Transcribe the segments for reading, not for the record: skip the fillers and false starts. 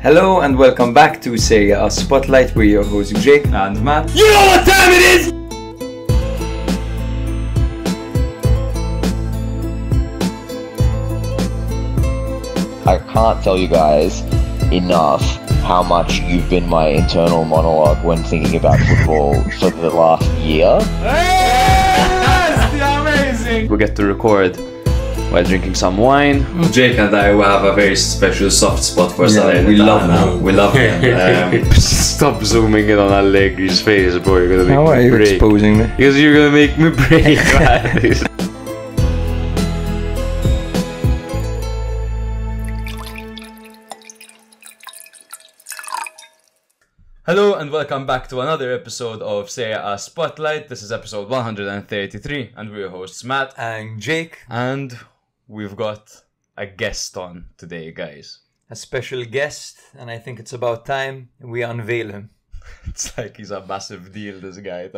Hello and welcome back to Serie A Spotlight. We're your hosts Jake and Matt. You know what time it is! I can't tell you guys enough how much you've been my internal monologue when thinking about football for the last year. Hey, that's amazing! We get to record while drinking some wine. Jake and I will have a very special soft spot for Saturday. We love him. We love him. Stop zooming in on Allegri's face, bro. You're gonna make How are you break. Exposing me? Because you're gonna make me break. Hello and welcome back to another episode of Serie A Spotlight. This is episode 133, and we're your hosts Matt and Jake. And we've got a guest on today, guys. A special guest, and I think it's about time we unveil him. It's like he's a massive deal, this guy.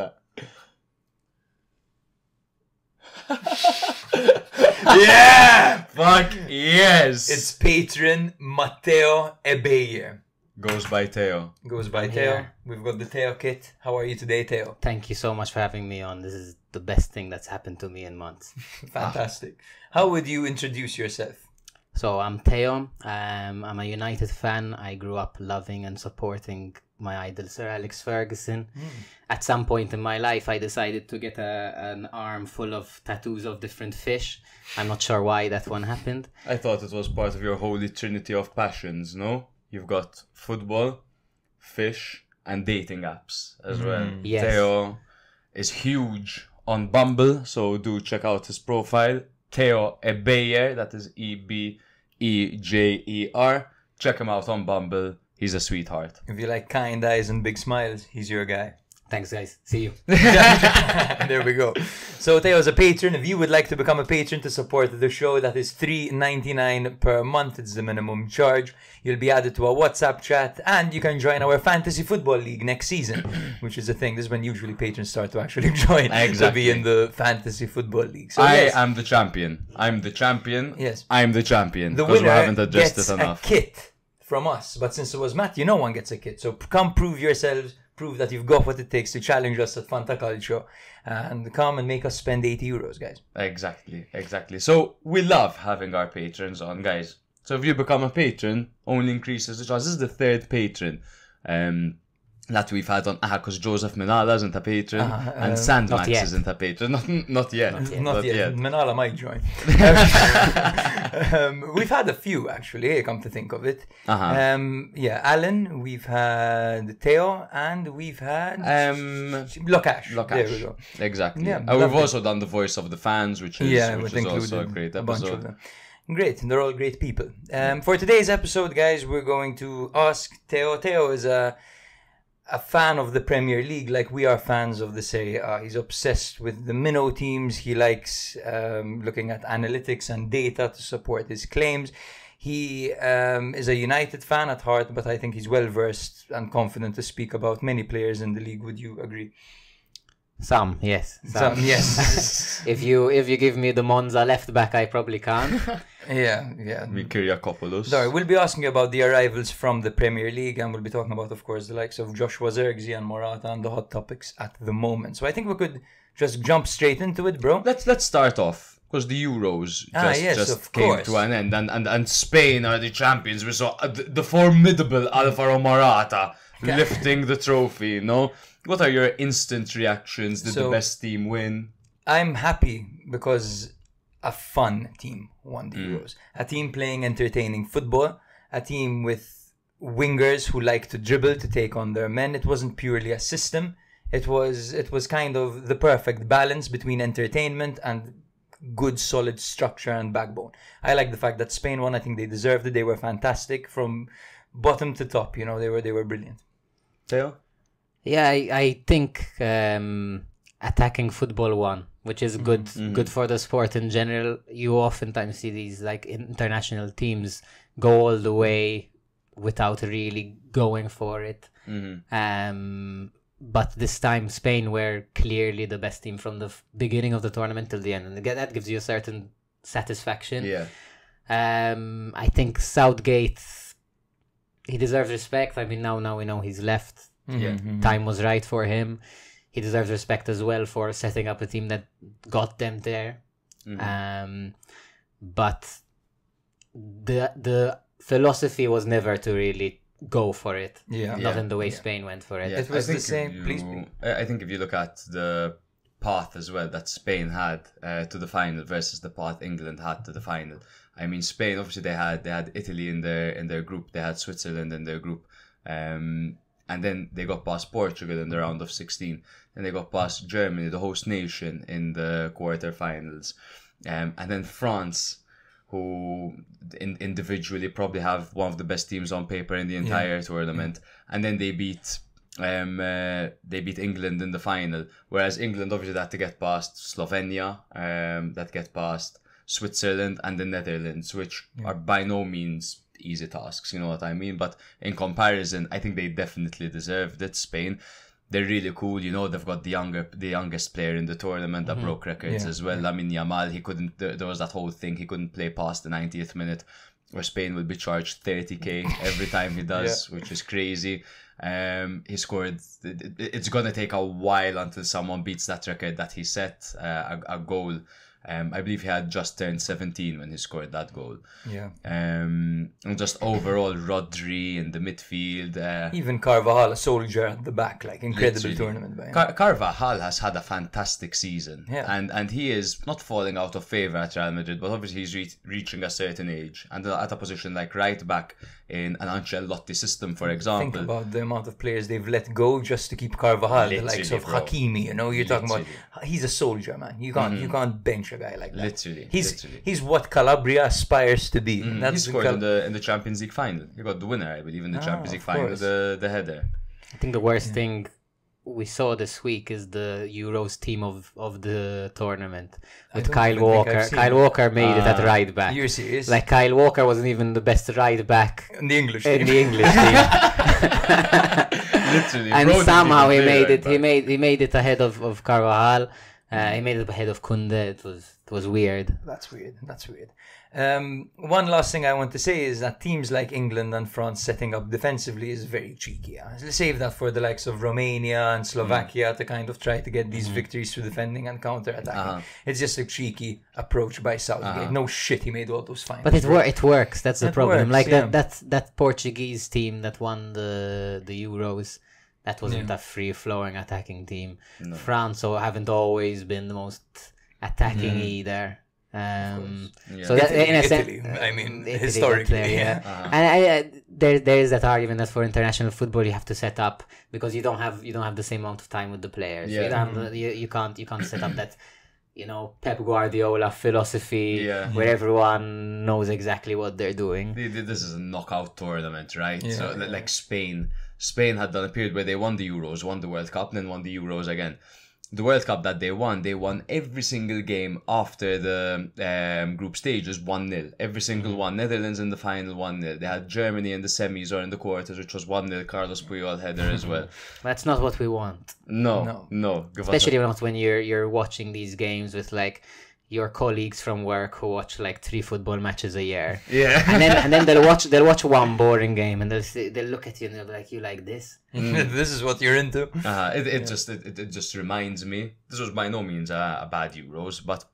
Yeah! Fuck yes! It's patron Matteo Ebejer. Goes by Teo. Goes by Teo. Yeah. We've got the Teo kit. How are you today, Teo? Thank you so much for having me on. This is the best thing that's happened to me in months. Fantastic. How would you introduce yourself? So I'm Teo. I'm a United fan. I grew up loving and supporting my idol, Sir Alex Ferguson. At some point in my life, I decided to get an arm full of tattoos of different fish. I'm not sure why that one happened. I thought it was part of your holy trinity of passions, no? You've got football, fish, and dating apps as well. Yes. Teo is huge on Bumble, so do check out his profile. Teo Ebejer, that is E-B-E-J-E-R. Check him out on Bumble. He's a sweetheart. If you like kind eyes and big smiles, he's your guy. Thanks, guys. See you. There we go. So Teo's a patron. If you would like to become a patron to support the show, that is $3.99 per month. It's the minimum charge. You'll be added to a WhatsApp chat, and you can join our fantasy football league next season, which is the thing. This is when usually patrons start to actually join. Exactly. To be in the fantasy football league. So, I am the champion. I'm the champion. Yes. I'm the champion. The winner haven't addressed gets it enough. A kit from us, but since it was Matthew, no one gets a kit. So come prove yourselves. Prove that you've got what it takes to challenge us at Fantacalcio and come and make us spend €80, guys. Exactly, exactly. So we love having our patrons on, guys. So if you become a patron, only increases the chance. This is the third patron that we've had on, because Joseph Minala isn't a patron and Sandmax isn't a patron. Not yet. Minala might join. We've had a few, actually, come to think of it. Alan, we've had Teo, and we've had Locash. There we go. Exactly. Yeah, we've also done the voice of the fans, which is also a great episode. Great, and they're all great people. For today's episode, guys, we're going to ask Teo. Teo is a fan of the Premier League, like we are fans of the Serie A. He's obsessed with the minnow teams. He likes looking at analytics and data to support his claims. He is a United fan at heart, but I think he's well-versed and confident to speak about many players in the league. Would you agree? Some, yes. Some yes. If you give me the Monza left back, I probably can't. Yeah. Kyriakopoulos. Sorry, we'll be asking you about the arrivals from the Premier League, and we'll be talking about, of course, the likes of Joshua Zergzi and Morata and the hot topics at the moment. So I think we could just jump straight into it, bro. Let's start off. Because the Euros just came to an end, and Spain are the champions. We saw the formidable Alvaro Morata lifting the trophy, you know? What are your instant reactions? Did the best team win? I'm happy because a fun team won the Euros. A team playing entertaining football. A team with wingers who like to dribble to take on their men. It wasn't purely a system. It was kind of the perfect balance between entertainment and good, solid structure and backbone. I like the fact that Spain won. I think they deserved it. They were fantastic from bottom to top. You know, they were brilliant. Teo? Yeah, I think attacking football won, which is good for the sport in general. You oftentimes see these like international teams go all the way without really going for it. But this time, Spain were clearly the best team from the beginning of the tournament till the end, and that gives you a certain satisfaction. I think Southgate he deserves respect. I mean, now we know he's left. Mm-hmm. Time was right for him. He deserves respect as well for setting up a team that got them there. Mm-hmm. But the philosophy was never to really go for it. Yeah. Not in the way Spain went for it. Yeah. It was the same. I think if you look at the path as well that Spain had to the final versus the path England had to the final. I mean, Spain obviously they had Italy in their group. They had Switzerland in their group. And then they got past Portugal in the round of 16. Then they got past Germany, the host nation, in the quarterfinals. And then France, who individually probably have one of the best teams on paper in the entire tournament. And then they beat England in the final. Whereas England obviously had to get past Slovenia, that get past Switzerland and the Netherlands, which are by no means easy tasks, you know what I mean? But in comparison, I think they definitely deserved it. Spain, they're really cool, you know. They've got the youngest player in the tournament that broke records as well. I mean, Yamal, there was that whole thing, he couldn't play past the 90th minute, where Spain would be charged 30k every time he does, which is crazy. He scored. It's gonna take a while until someone beats that record that he set, a goal. I believe he had just turned 17 when he scored that goal. Yeah. And just overall, Rodri in the midfield. Even Carvajal, a soldier at the back, like incredible tournament. By Carvajal has had a fantastic season. Yeah. And he is not falling out of favour at Real Madrid, but obviously he's reaching a certain age. And at a position like right back in an Ancelotti system, for example. Think about the amount of players they've let go just to keep Carvajal, literally, the likes of Hakimi, you know, you're talking about, he's a soldier, man. You can't bench a guy like that. He's what Calabria aspires to be. And that's he scored in the Champions League final. He got the winner, I believe, in the Champions League final, the header. I think the worst thing we saw this week is the Euros team of the tournament with Kyle Walker. Kyle Walker made it at right back. You're serious? Like, Kyle Walker wasn't even the best right back in the English team. Literally, and somehow he made it ahead of Carvajal. He made it ahead of Kunde. It was weird. That's weird. One last thing I want to say is that teams like England and France setting up defensively is very cheeky. Save that for the likes of Romania and Slovakia to kind of try to get these victories through defending and counter-attacking. It's just a cheeky approach by Southgate. No shit, he made all those finals. But it works. That's the problem. Works, like that Portuguese team that won the Euros. That wasn't a free-flowing attacking team. No. France haven't always been the most attacking either. So that, in a sense, Italy, I mean, Italy historically, and there is that argument that for international football you have to set up because you don't have the same amount of time with the players. Yeah. You can't set up that, you know, Pep Guardiola philosophy where everyone knows exactly what they're doing. This is a knockout tournament, right? Yeah. So like Spain had done a period where they won the Euros, won the World Cup, and then won the Euros again. The World Cup that they won every single game after the group stages 1-0. Every single one. Netherlands in the final 1-0. They had Germany in the semis or in the quarters, which was 1-0. Carlos Puyol header as well. That's not what we want. No. Especially not when you're watching these games with like your colleagues from work who watch like 3 football matches a year. Yeah. And then they'll watch one boring game and they'll look at you and they'll be like, you like this? This is what you're into. It just reminds me. This was by no means a bad Euros, but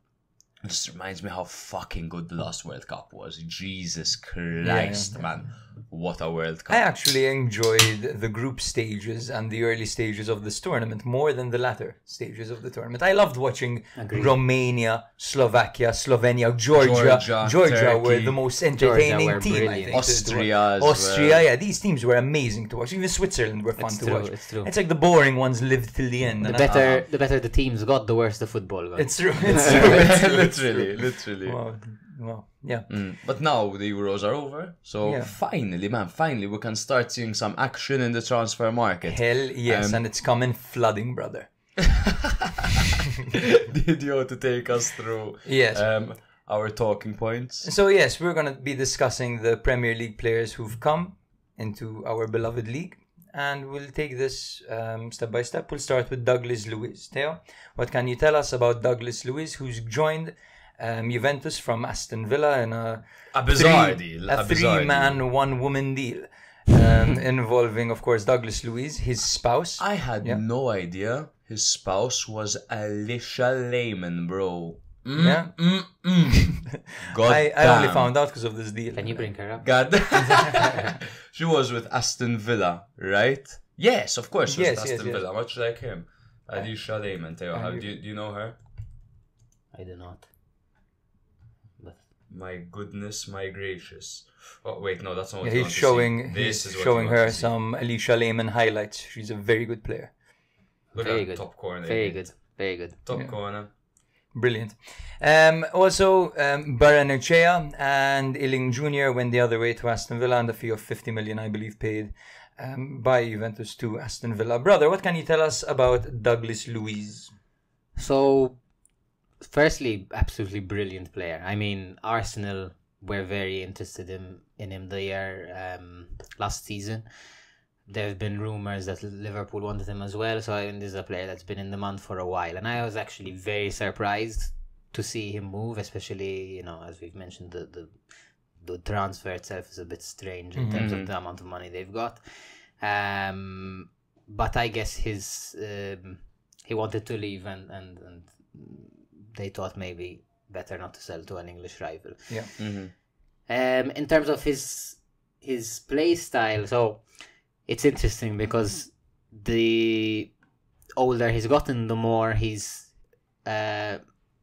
it just reminds me how fucking good the last World Cup was. Jesus Christ, man. What a World Cup. I actually enjoyed the group stages and the early stages of this tournament more than the latter stages of the tournament. I loved watching Romania, Slovakia, Slovenia, Georgia were the most entertaining team, I think. Austria, these teams were amazing to watch. Even Switzerland were fun to watch. It's true. It's like the boring ones lived till the end. The better the teams got, the worse the football got. It's true. Literally. Wow. Yeah. But now the Euros are over, so finally we can start seeing some action in the transfer market. Hell yes, and it's coming flooding, brother. Did you want to take us through our talking points? So yes, we're going to be discussing the Premier League players who've come into our beloved league. And we'll take this step by step. We'll start with Douglas Luiz. Theo, what can you tell us about Douglas Luiz, who's joined Juventus from Aston Villa in a bizarre deal, a three-man, one-woman deal? involving, of course, Douglas Luiz, his spouse. I had no idea his spouse was Alicia Lehman, bro. God I only found out because of this deal. Can you bring her up? God. She was with Aston Villa, right? Yes, of course. She was with Aston Villa, much like him. Alicia Lehman. Do you know her? I do not. But my goodness, my gracious. Oh, wait, no, that's not what he's showing. He's showing her some Alicia Lehman highlights. She's a very good player. Look at the top corner. Very good. Very good. Top corner. Brilliant. Also, Barrenechea and Illing Jr. went the other way to Aston Villa, and a fee of 50 million, I believe, paid by Juventus to Aston Villa. Brother, what can you tell us about Douglas Luiz? So, firstly, absolutely brilliant player. I mean, Arsenal were very interested in him the year last season. There have been rumours that Liverpool wanted him as well. So I mean, this is a player that's been in demand for a while. And I was actually very surprised to see him move, especially, you know, as we've mentioned, the transfer itself is a bit strange in terms of the amount of money they've got. But I guess he wanted to leave and they thought maybe better not to sell to an English rival. Yeah. In terms of his play style, so... It's interesting because the older he's gotten, the more he's way a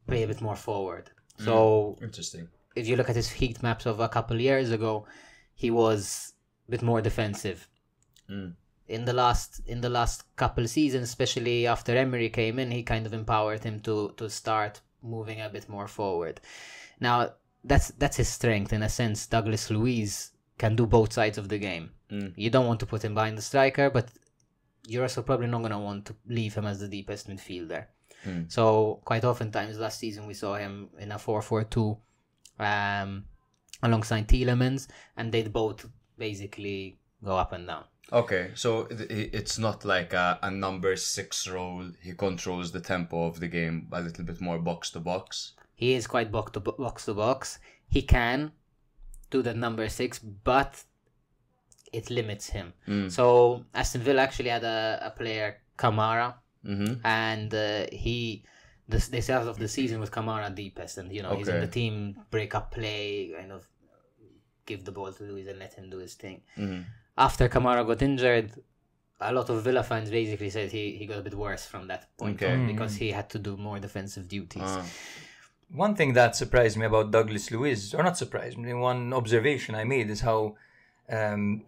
bit more forward. So interesting. If you look at his heat maps of a couple of years ago, he was a bit more defensive. In the last couple seasons, especially after Emery came in, he kind of empowered him to start moving a bit more forward. Now that's his strength in a sense. Douglas Luiz can do both sides of the game. You don't want to put him behind the striker, but you're also probably not going to want to leave him as the deepest midfielder. So quite oftentimes last season we saw him in a 4-4-2 alongside Tielemans, and they'd both basically go up and down. Okay, so it's not like a number 6 role. He controls the tempo of the game a little bit more box-to-box. He is quite box-to-box. He can do the number 6, but... it limits him. So Aston Villa actually had a player, Kamara, and they started off the season with Kamara deepest, and you know he's in the team, break up play, kind of give the ball to Luiz and let him do his thing. After Kamara got injured, a lot of Villa fans basically said he got a bit worse from that point on because he had to do more defensive duties. One thing that surprised me about Douglas Luiz, or not surprised me, one observation I made is how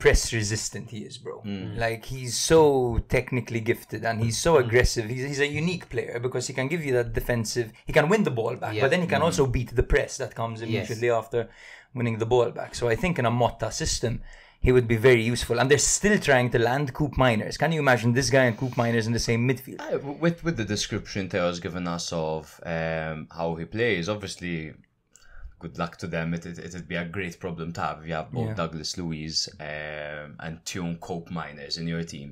press resistant he is, bro. Like, he's so technically gifted and he's so aggressive. He's a unique player because he can give you that defensive, he can win the ball back, but then he can also beat the press that comes immediately after winning the ball back. So I think in a Motta system he would be very useful, and they're still trying to land Coop Miners. Can you imagine this guy and Coop Miners in the same midfield? With the description Teo's given us of how he plays, obviously good luck to them. It'd be a great problem to have. You have both Douglas Luiz and Thiago Cope Miners in your team.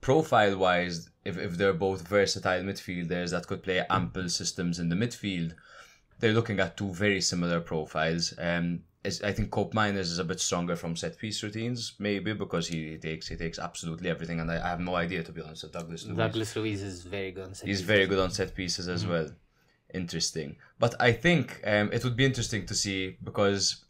Profile-wise, if they're both versatile midfielders that could play ample systems in the midfield, they're looking at two very similar profiles. I think Cope Miners is a bit stronger from set-piece routines, maybe, because he takes absolutely everything, and I have no idea, to be honest, with Douglas Luiz. Douglas Luiz is very good on set-pieces. He's very good on set-pieces as well. Interesting. But I think it would be interesting to see, because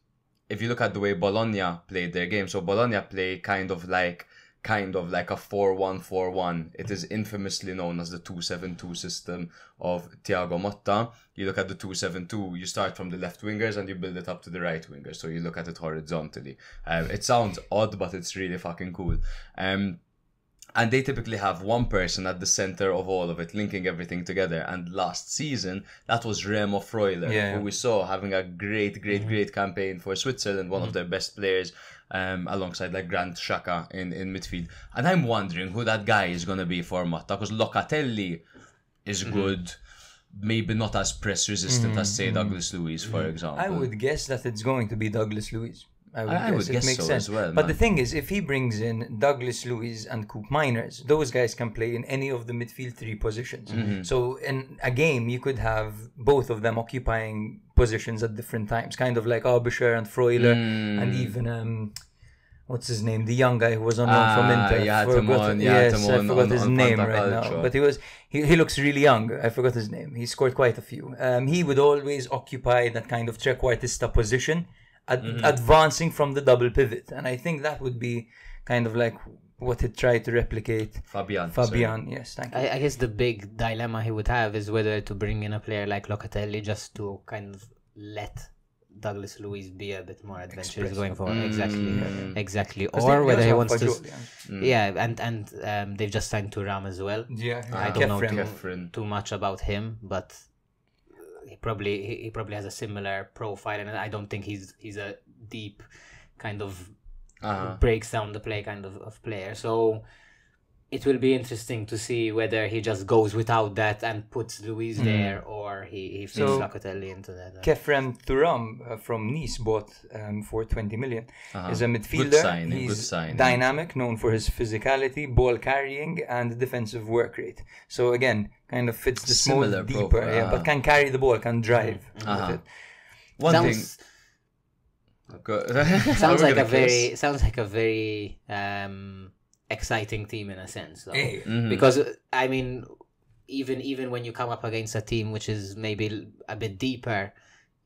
if you look at the way Bologna played their game, so Bologna play kind of like a 4-1-4-1. It is infamously known as the 2-7-2 system of Thiago Motta. You look at the 2-7-2, you start from the left wingers and you build it up to the right wingers, so you look at it horizontally. It sounds odd, but it's really fucking cool. And they typically have one person at the center of all of it, linking everything together. And last season, that was Remo Freuler, who we saw having a great campaign for Switzerland, one of their best players, alongside like Granit Xhaka in midfield. And I'm wondering who that guy is going to be for Motta, because Locatelli is good, maybe not as press resistant as, say, Douglas Luiz, for example. I would guess that it's going to be Douglas Luiz. I would guess it makes sense as well. But the thing is, if he brings in Douglas Luiz and Coop Miners, those guys can play in any of the midfield 3 positions. So in a game, you could have both of them occupying positions at different times, kind of like Ebejer and Freuler, and even what's his name? The young guy who was unknown from Inter. Yeah, Timon. Yes, Timon, I forgot his name right now. But he was he looks really young. I forgot his name. He scored quite a few. He would always occupy that kind of trequartista position, advancing from the double pivot. And I think that would be kind of like what he tried to replicate. Fabian, sorry. Yes, thank you. I guess the big dilemma he would have is whether to bring in a player like Locatelli just to kind of let Douglas Luiz be a bit more adventurous going forward. Exactly. Or whether he wants to... And they've just signed Thuram as well. I don't know too much about him, but he probably has a similar profile, and I don't think he's a deep kind of breaks down the play kind of player. So it will be interesting to see whether he just goes without that and puts Luis there, or he fits Locatelli into that. Khephren Thuram from Nice, bought for 20 million. Is a midfielder. He's dynamic, known for his physicality, ball carrying, and defensive work rate. So again, kind of fits the similar deeper, but can carry the ball, can drive with it. Sounds like a very exciting team in a sense, though. Because I mean, even when you come up against a team which is maybe a bit deeper,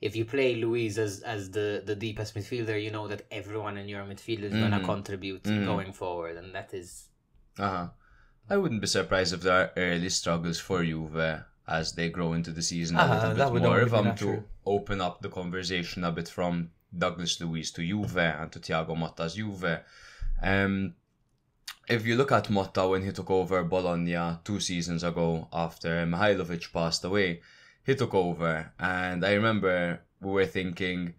if you play Luis as the deepest midfielder, you know that everyone in your midfield is gonna contribute going forward, and that is. I wouldn't be surprised if there are early struggles for Juve as they grow into the season a little bit more. If I'm to open up the conversation a bit from Douglas Luiz to Juve and to Thiago Motta's Juve. If you look at Motta when he took over Bologna 2 seasons ago after Mihailovic passed away, he took over, and I remember we were thinking,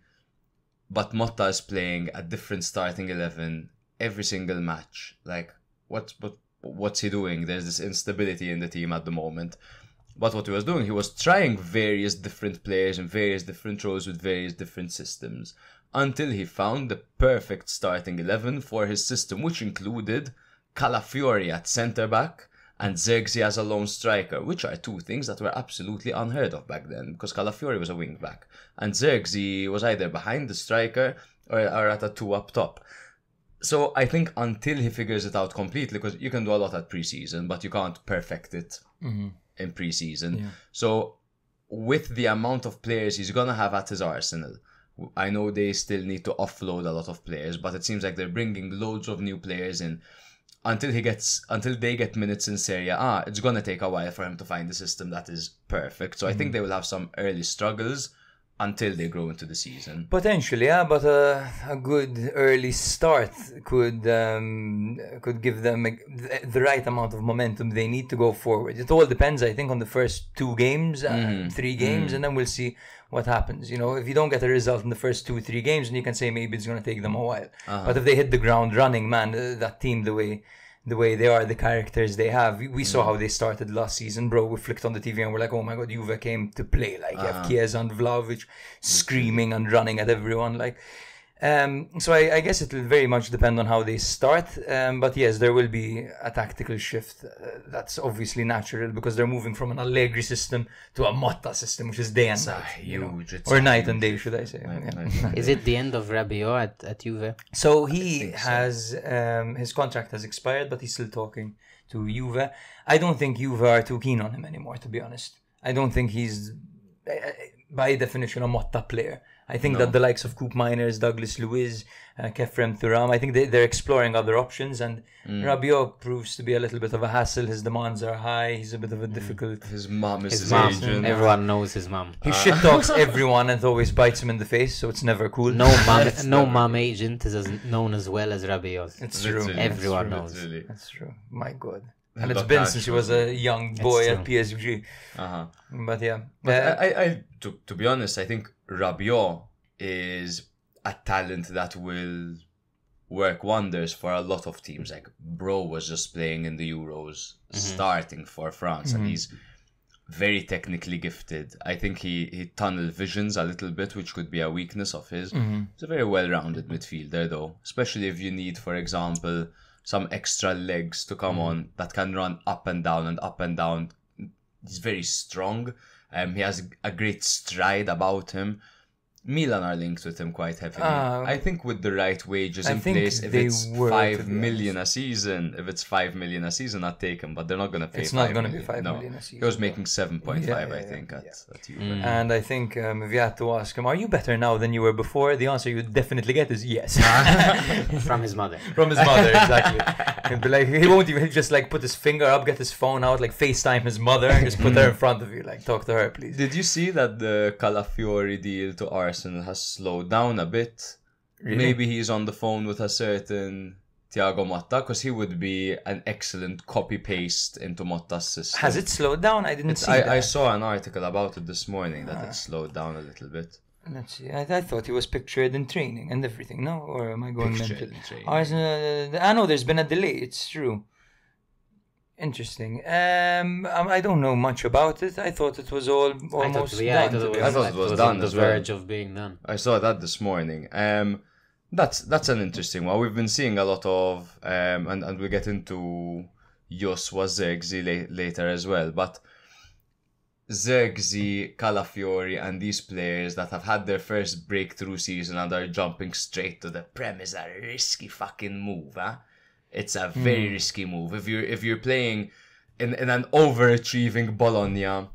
but Motta is playing a different starting 11 every single match. Like, what's he doing? There's this instability in the team at the moment. But what he was doing, he was trying various different players in various different roles with various different systems until he found the perfect starting 11 for his system, which included Calafiori at centre-back and Zergzi as a lone striker, which are two things that were absolutely unheard of back then, because Calafiori was a wing-back, and Zergzi was either behind the striker or at a 2 up top. So I think until he figures it out completely, because you can do a lot at pre-season, but you can't perfect it in pre-season. So with the amount of players he's going to have at his arsenal, I know they still need to offload a lot of players, but it seems like they're bringing loads of new players in. Until they get minutes in Serie A, it's going to take a while for him to find a system that is perfect. So I think they will have some early struggles until they grow into the season. Potentially, yeah, but a good early start could give them the right amount of momentum they need to go forward. It all depends, I think, on the first 2 games, 3 games, and then we'll see what happens. You know, if you don't get a result in the first 2-3 games, then you can say maybe it's going to take them a while. But if they hit the ground running, man, that team, the way they are, the characters they have. We saw how they started last season, bro. We flicked on the TV and we're like, oh my God, Juve came to play. Like, you have Chiesa and Pavlovich screaming and running at everyone. Like, so I guess it will very much depend on how they start. But yes, there will be a tactical shift. That's obviously natural because they're moving from an Allegri system to a Motta system, which is day and night. Night and day, should I say. Is it the end of Rabiot at Juve? So he has, his contract has expired, but he's still talking to Juve. I don't think Juve are too keen on him anymore, to be honest. I don't think he's, by definition, a Motta player. I think that the likes of Coop Miners, Douglas Luiz, Khephren Thuram, I think they're exploring other options, and Rabiot proves to be a little bit of a hassle. His demands are high. He's a bit of a difficult... His mom is his agent. Everyone knows his mom. He shit talks everyone and always bites him in the face, so it's never cool. No mom agent is as known as well as Rabiot. It's true. Everyone knows. That's true. My God. And it's been since he was a young boy at PSG. But yeah. But I, to be honest, I think Rabiot is a talent that will work wonders for a lot of teams. Like, bro was just playing in the Euros, starting for France, and he's very technically gifted. I think he tunnel visions a little bit, which could be a weakness of his. He's a very well-rounded midfielder, though, especially if you need, for example, some extra legs to come on that can run up and down and up and down. He's very strong. He has a great stride about him. Milan are linked with him quite heavily. I think with the right wages in place, if it's 5 million a season, I'd take him, but they're not going to pay. It's not going to be 5 million a season. He was making 7.5, I think, at Juve. And I think if you had to ask him, are you better now than you were before? The answer you would definitely get is yes. From his mother. From his mother, exactly. But like, he won't even just like put his finger up, get his phone out, like FaceTime his mother, and just put her in front of you, like talk to her, please. Did you see that the Calafiori deal to Arsenal has slowed down a bit? Really? Maybe he's on the phone with a certain Thiago Motta, because he would be an excellent copy-paste into Motta's system. Has it slowed down? I didn't see that. I saw an article about it this morning that it slowed down a little bit. Let's see. I thought he was pictured in training and everything, no? Or am I going mental? Arsenal, I know there's been a delay, it's true. Interesting. I don't know much about it. I thought it was almost done. I thought it was done as well. On the verge of being done. I saw that this morning. That's an interesting one. We've been seeing a lot of, and we'll get into Joshua Zergzi later as well, but Zergzi, Calafiori, and these players that have had their first breakthrough season and are jumping straight to the Prem is a risky fucking move, huh? It's a very risky move. If you're playing in an overachieving Bologna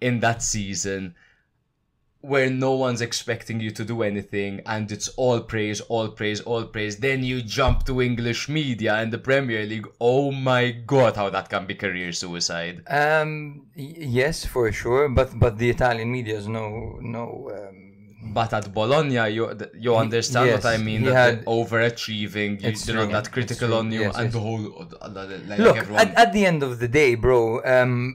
in that season where no one's expecting you to do anything and it's all praise, then you jump to English media and the Premier League. Oh my God, how that can be career suicide. Yes, for sure, but the Italian media is But at Bologna, you understand what I mean. That overachieving, they're not that critical on you, and the whole. Look, everyone... at the end of the day, bro,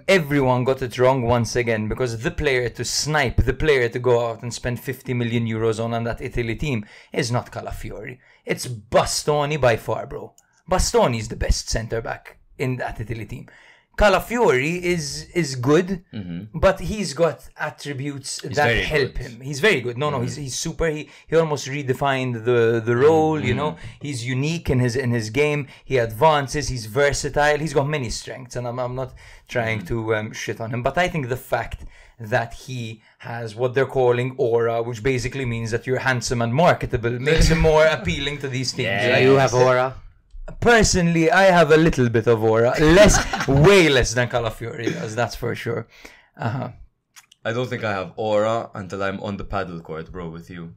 everyone got it wrong once again, because the player to snipe, the player to go out and spend 50 million euros on that Italy team is not Calafiori. It's Bastoni by far, bro. Bastoni is the best centre back in that Italy team. Calafiori is good, but he's got attributes that help him. He's very good. No, he's super. He almost redefined the role, you know. He's unique in his game. He advances. He's versatile. He's got many strengths, and I'm not trying to shit on him. But I think the fact that he has what they're calling aura, which basically means that you're handsome and marketable, makes him more appealing to these teams. Yeah, you have aura. Personally, I have a little bit of aura, way less than Calafiori does, that's for sure. I don't think I have aura until I'm on the paddle court, bro, with you.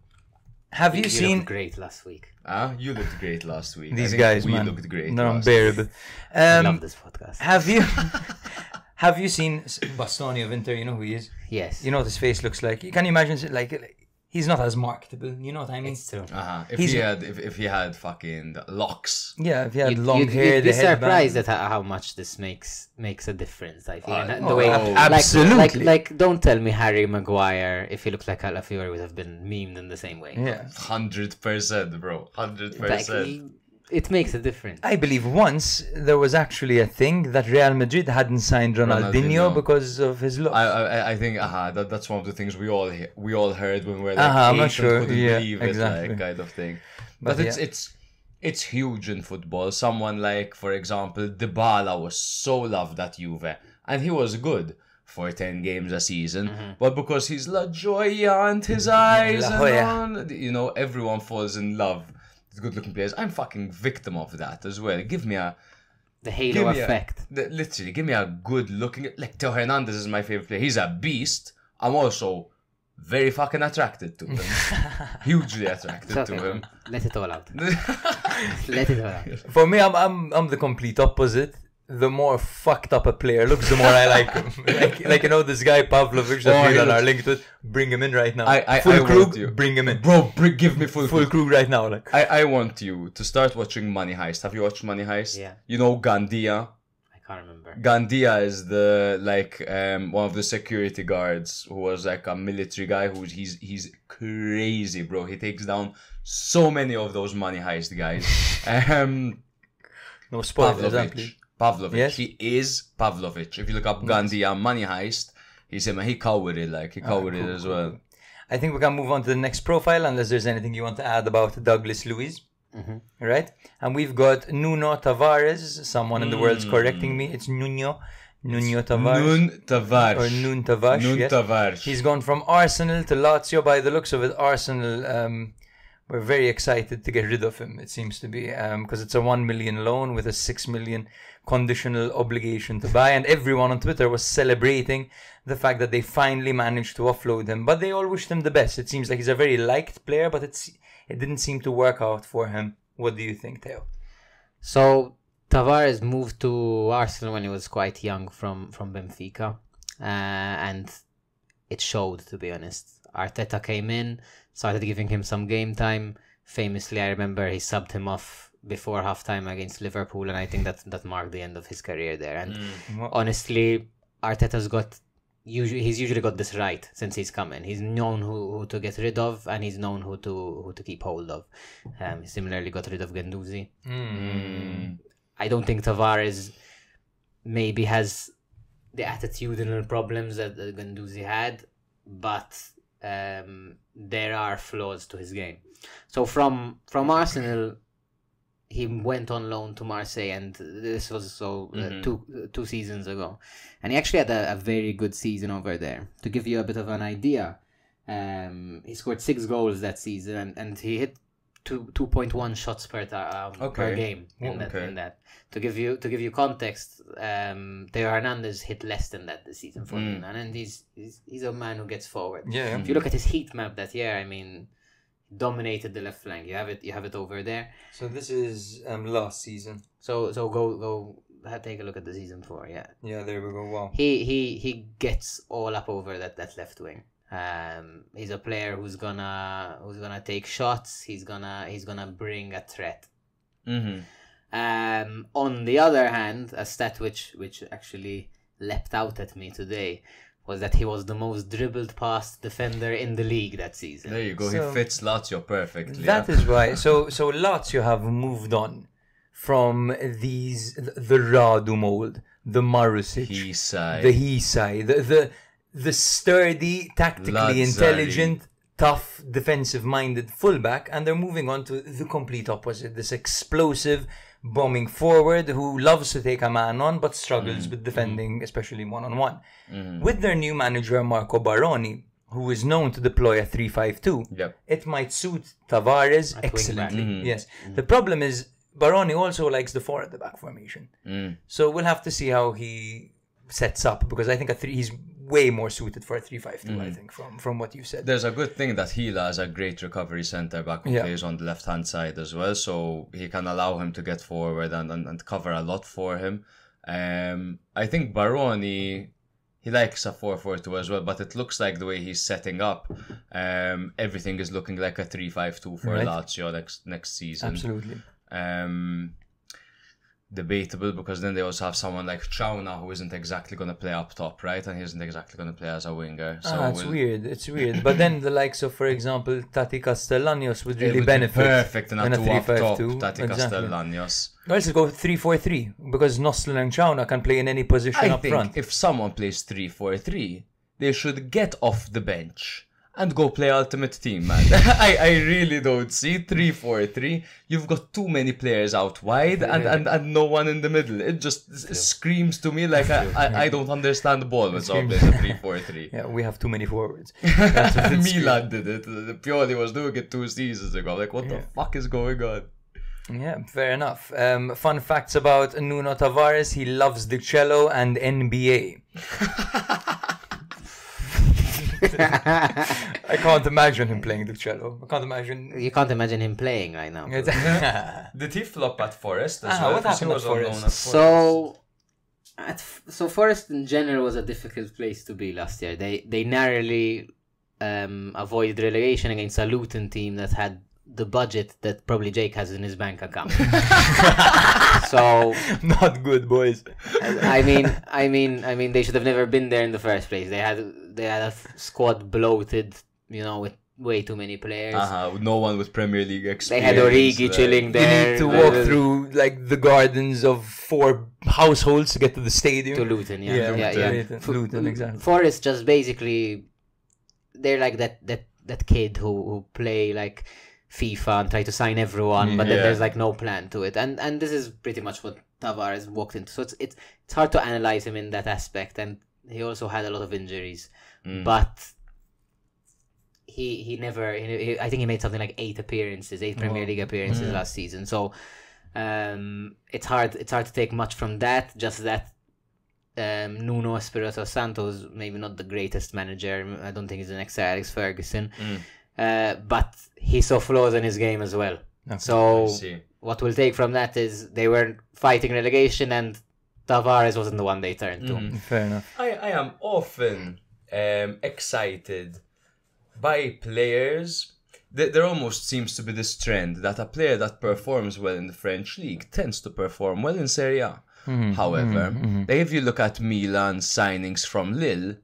Have you seen? You looked great last week. You looked great last week. These guys, man, looked great. They're unbearable. I love this podcast. Have you seen Bastoni of Inter? You know who he is. Yes. You know what his face looks like. You can imagine like. He's not as marketable, you know what I mean? It's true. If he had fucking locks. Yeah, if he had long hair, you'd be surprised at how much this makes a difference, I feel. Absolutely. Like, don't tell me Harry Maguire, if he looked like Calafiori, would have been memed in the same way. Yeah. 100%, bro. 100%. It makes a difference. I believe once there was actually a thing that Real Madrid hadn't signed Ronaldinho because of his look. I think that's one of the things we all heard when we were like, I'm not sure. Couldn't believe exactly. It, like, kind of thing. But it's huge in football. Someone like, for example, Dybala was so loved at Juve, and he was good for 10 games a season, but because he's La Gioia and his eyes everyone falls in love. Good-looking players. I'm fucking victim of that as well. Give me the halo effect. Literally, give me a good-looking. Like Teo Hernandez is my favorite player. He's a beast. I'm also very fucking attracted to him. Hugely attracted to him. Let it all out. Let it all out. For me, I'm the complete opposite. The more fucked up a player looks, the more I like him. Like you know, this guy Pavlovich that Milan are linked with. Bring him in right now. I want you. Bring him in, bro. Give me full Krug right now. Like I want you to start watching Money Heist. Have you watched Money Heist? Yeah. You know Gandia. I can't remember. Gandia is the one of the security guards who was like a military guy who's crazy, bro. He takes down so many of those Money Heist guys. No spoilers, actually. Pavlovich. Yes? He is Pavlovich. If you look up Gandia Money Heist, he's him. He covered it. Like, he covered it as well. I think we can move on to the next profile, unless there's anything you want to add about Douglas Luiz. Right? And we've got Nuno Tavares. Someone in the world's correcting me. It's Nuno. Nuno Tavares. He's gone from Arsenal to Lazio. By the looks of it, Arsenal we're very excited to get rid of him, it seems to be, because it's a 1 million loan with a 6 million conditional obligation to buy. And everyone on Twitter was celebrating the fact that they finally managed to offload him. But they all wished him the best. It seems like he's a very liked player, but it didn't seem to work out for him. What do you think, Theo? So Tavares moved to Arsenal when he was quite young from Benfica, and it showed, to be honest. Arteta came in, started giving him some game time. Famously, I remember he subbed him off before halftime against Liverpool, and I think that marked the end of his career there. And honestly, Arteta's got... He's usually got this right since he's come in. He's known who to get rid of, and he's known who to keep hold of. He similarly got rid of Guendouzi. I don't think Tavares maybe has the attitudinal problems that Guendouzi had, but there are flaws to his game. So from Arsenal, he went on loan to Marseille, and this was two seasons ago. And he actually had a very good season over there. To give you a bit of an idea, he scored 6 goals that season, and he hit 2.1 shots per game in that. To give you context, Theo Hernandez hit less than that this season for him, and he's a man who gets forward. Yeah. If you look at his heat map that year, I mean, dominated the left flank. You have it over there. So this is last season. So go take a look at the season 4. Yeah. Yeah, there we go. Wow. He gets all up over that left wing. He's a player who's gonna take shots. He's gonna bring a threat. On the other hand, a stat which actually leapt out at me today was that he was the most dribbled past defender in the league that season. There you go. So he fits Lazio perfectly. That is why. So Lazio have moved on from the Radu mold, the Marusic, the Hisai, the sturdy, tactically intelligent, tough, defensive-minded fullback, and they're moving on to the complete opposite. This explosive, bombing forward who loves to take a man on but struggles with defending, especially one-on-one. With their new manager, Marco Baroni, who is known to deploy a 3-5-2, it might suit Tavares excellently. Yes. The problem is Baroni also likes the four-at-the-back formation. So we'll have to see how he sets up, because I think he's way more suited for a 3-5-2, I think, from what you said. There's a good thing that Hila is a great recovery centre-back who plays on the left-hand side as well, so he can allow him to get forward and cover a lot for him. I think Baroni, he likes a 4-4-2 as well, but it looks like the way he's setting up, everything is looking like a 3-5-2 for Lazio next season. Absolutely. Debatable, because then they also have someone like Trauna who isn't exactly going to play up top, right? And he isn't exactly going to play as a winger. So it's weird. But then the likes of, for example, Tati Castellanos would benefit. Perfect in a 3-5-2. Tati Castellanos. Or else go 3-4-3, because Noslin and Trauna can play in any position up front. I think if someone plays 3-4-3, they should get off the bench and go play Ultimate Team, man. I really don't see 3-4-3. You've got too many players out wide and no one in the middle. It just screams to me like I don't understand the ball when someone plays a 3-4-3. Yeah, we have too many forwards. That's what Milan did it. Pioli was doing it 2 seasons ago. Like, what the fuck is going on? Yeah, fair enough. Fun facts about Nuno Tavares. He loves the cello and NBA. I can't imagine him playing the cello. You can't imagine him playing right now. Did he flop at Forest as well? What happened at Forest? So Forest in general was a difficult place to be last year. They narrowly avoided relegation against a Luton team that had the budget that probably Jake has in his bank account. So not good, boys. I mean, they should have never been there in the first place. They had a squad bloated, with way too many players. No one with Premier League experience. They had Origi chilling there. You need to walk through the gardens of 4 households to get to the stadium. To Luton, Luton, exactly. Forest just basically, they're like that kid who play like FIFA and try to sign everyone, but then there's no plan to it, and this is pretty much what Tavares walked into. So it's hard to analyze him in that aspect, and he also had a lot of injuries. But he never, I think he made something like 8 Premier League appearances last season. So it's hard to take much from that. Just that Nuno Espirito Santo's maybe not the greatest manager. I don't think he's the next Alex Ferguson. But he saw flaws in his game as well. Okay, so what we'll take from that is they were fighting relegation and Tavares wasn't the one they turned to. Fair enough. I am often excited by players. There almost seems to be this trend that a player that performs well in the French league tends to perform well in Serie A. However, if you look at Milan's signings from Lille,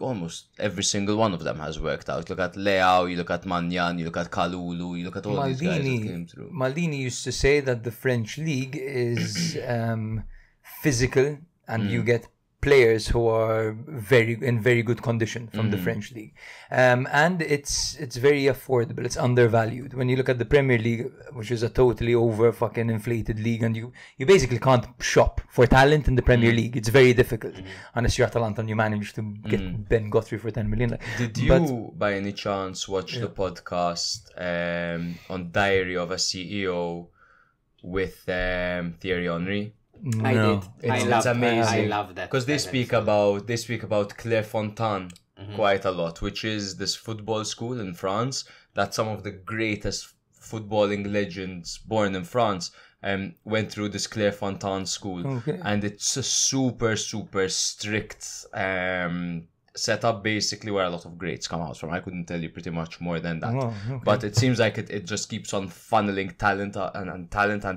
almost every single one of them has worked out. Look at Leao, you look at Magnan, you look at Kalulu, you look at all these guys that came through. Maldini used to say that the French league is physical, and you get players who are in very good condition from the French league, and it's very affordable. It's undervalued when you look at the Premier League, which is a totally over fucking inflated league, and you basically can't shop for talent in the Premier League. It's very difficult unless you're Atalanta and you manage to get Ben Godfrey for 10 million. Did you, by any chance, watch the podcast on Diary of a CEO with Thierry Henry? No. I did. It's amazing. I love that, because they speak about Clairefontaine quite a lot, which is this football school in France that some of the greatest footballing legends born in France went through this Clairefontaine school, and it's a super strict setup basically, where a lot of greats come out from. I couldn't tell you pretty much more than that. Oh, okay. But it seems like it just keeps on funneling talent and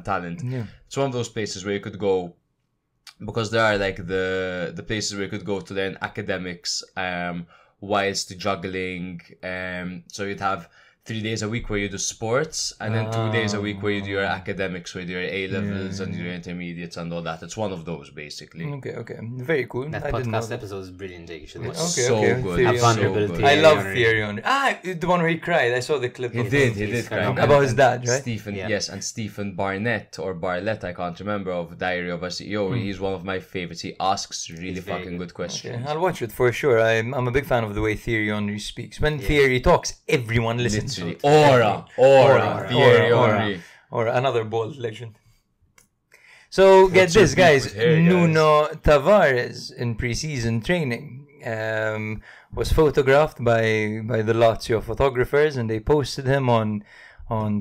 talent. Yeah. It's one of those places where you could go, because there are like the places where you could go to learn academics whilst juggling. So you'd have 3 days a week where you do sports, and then 2 days a week where you do your academics, where you do your A-levels and your intermediates and all that. It's one of those, basically. Okay. Very cool. That podcast episode is brilliant, Jake. You should watch it. So good. So I love Thierry Henry. The one where he cried. I saw the clip. He did cry. About his dad, right? Stephen, yes, and Stephen Barnett, or Barlett, I can't remember, of Diary of a CEO. He's one of my favorites. He asks really fucking good questions. Okay. I'll watch it for sure. I'm a big fan of the way Thierry Henry speaks. When Thierry talks, everyone listens. Aura, another bold legend. So get this, guys. Nuno Tavares in pre-season training was photographed by the Lazio photographers, and they posted him on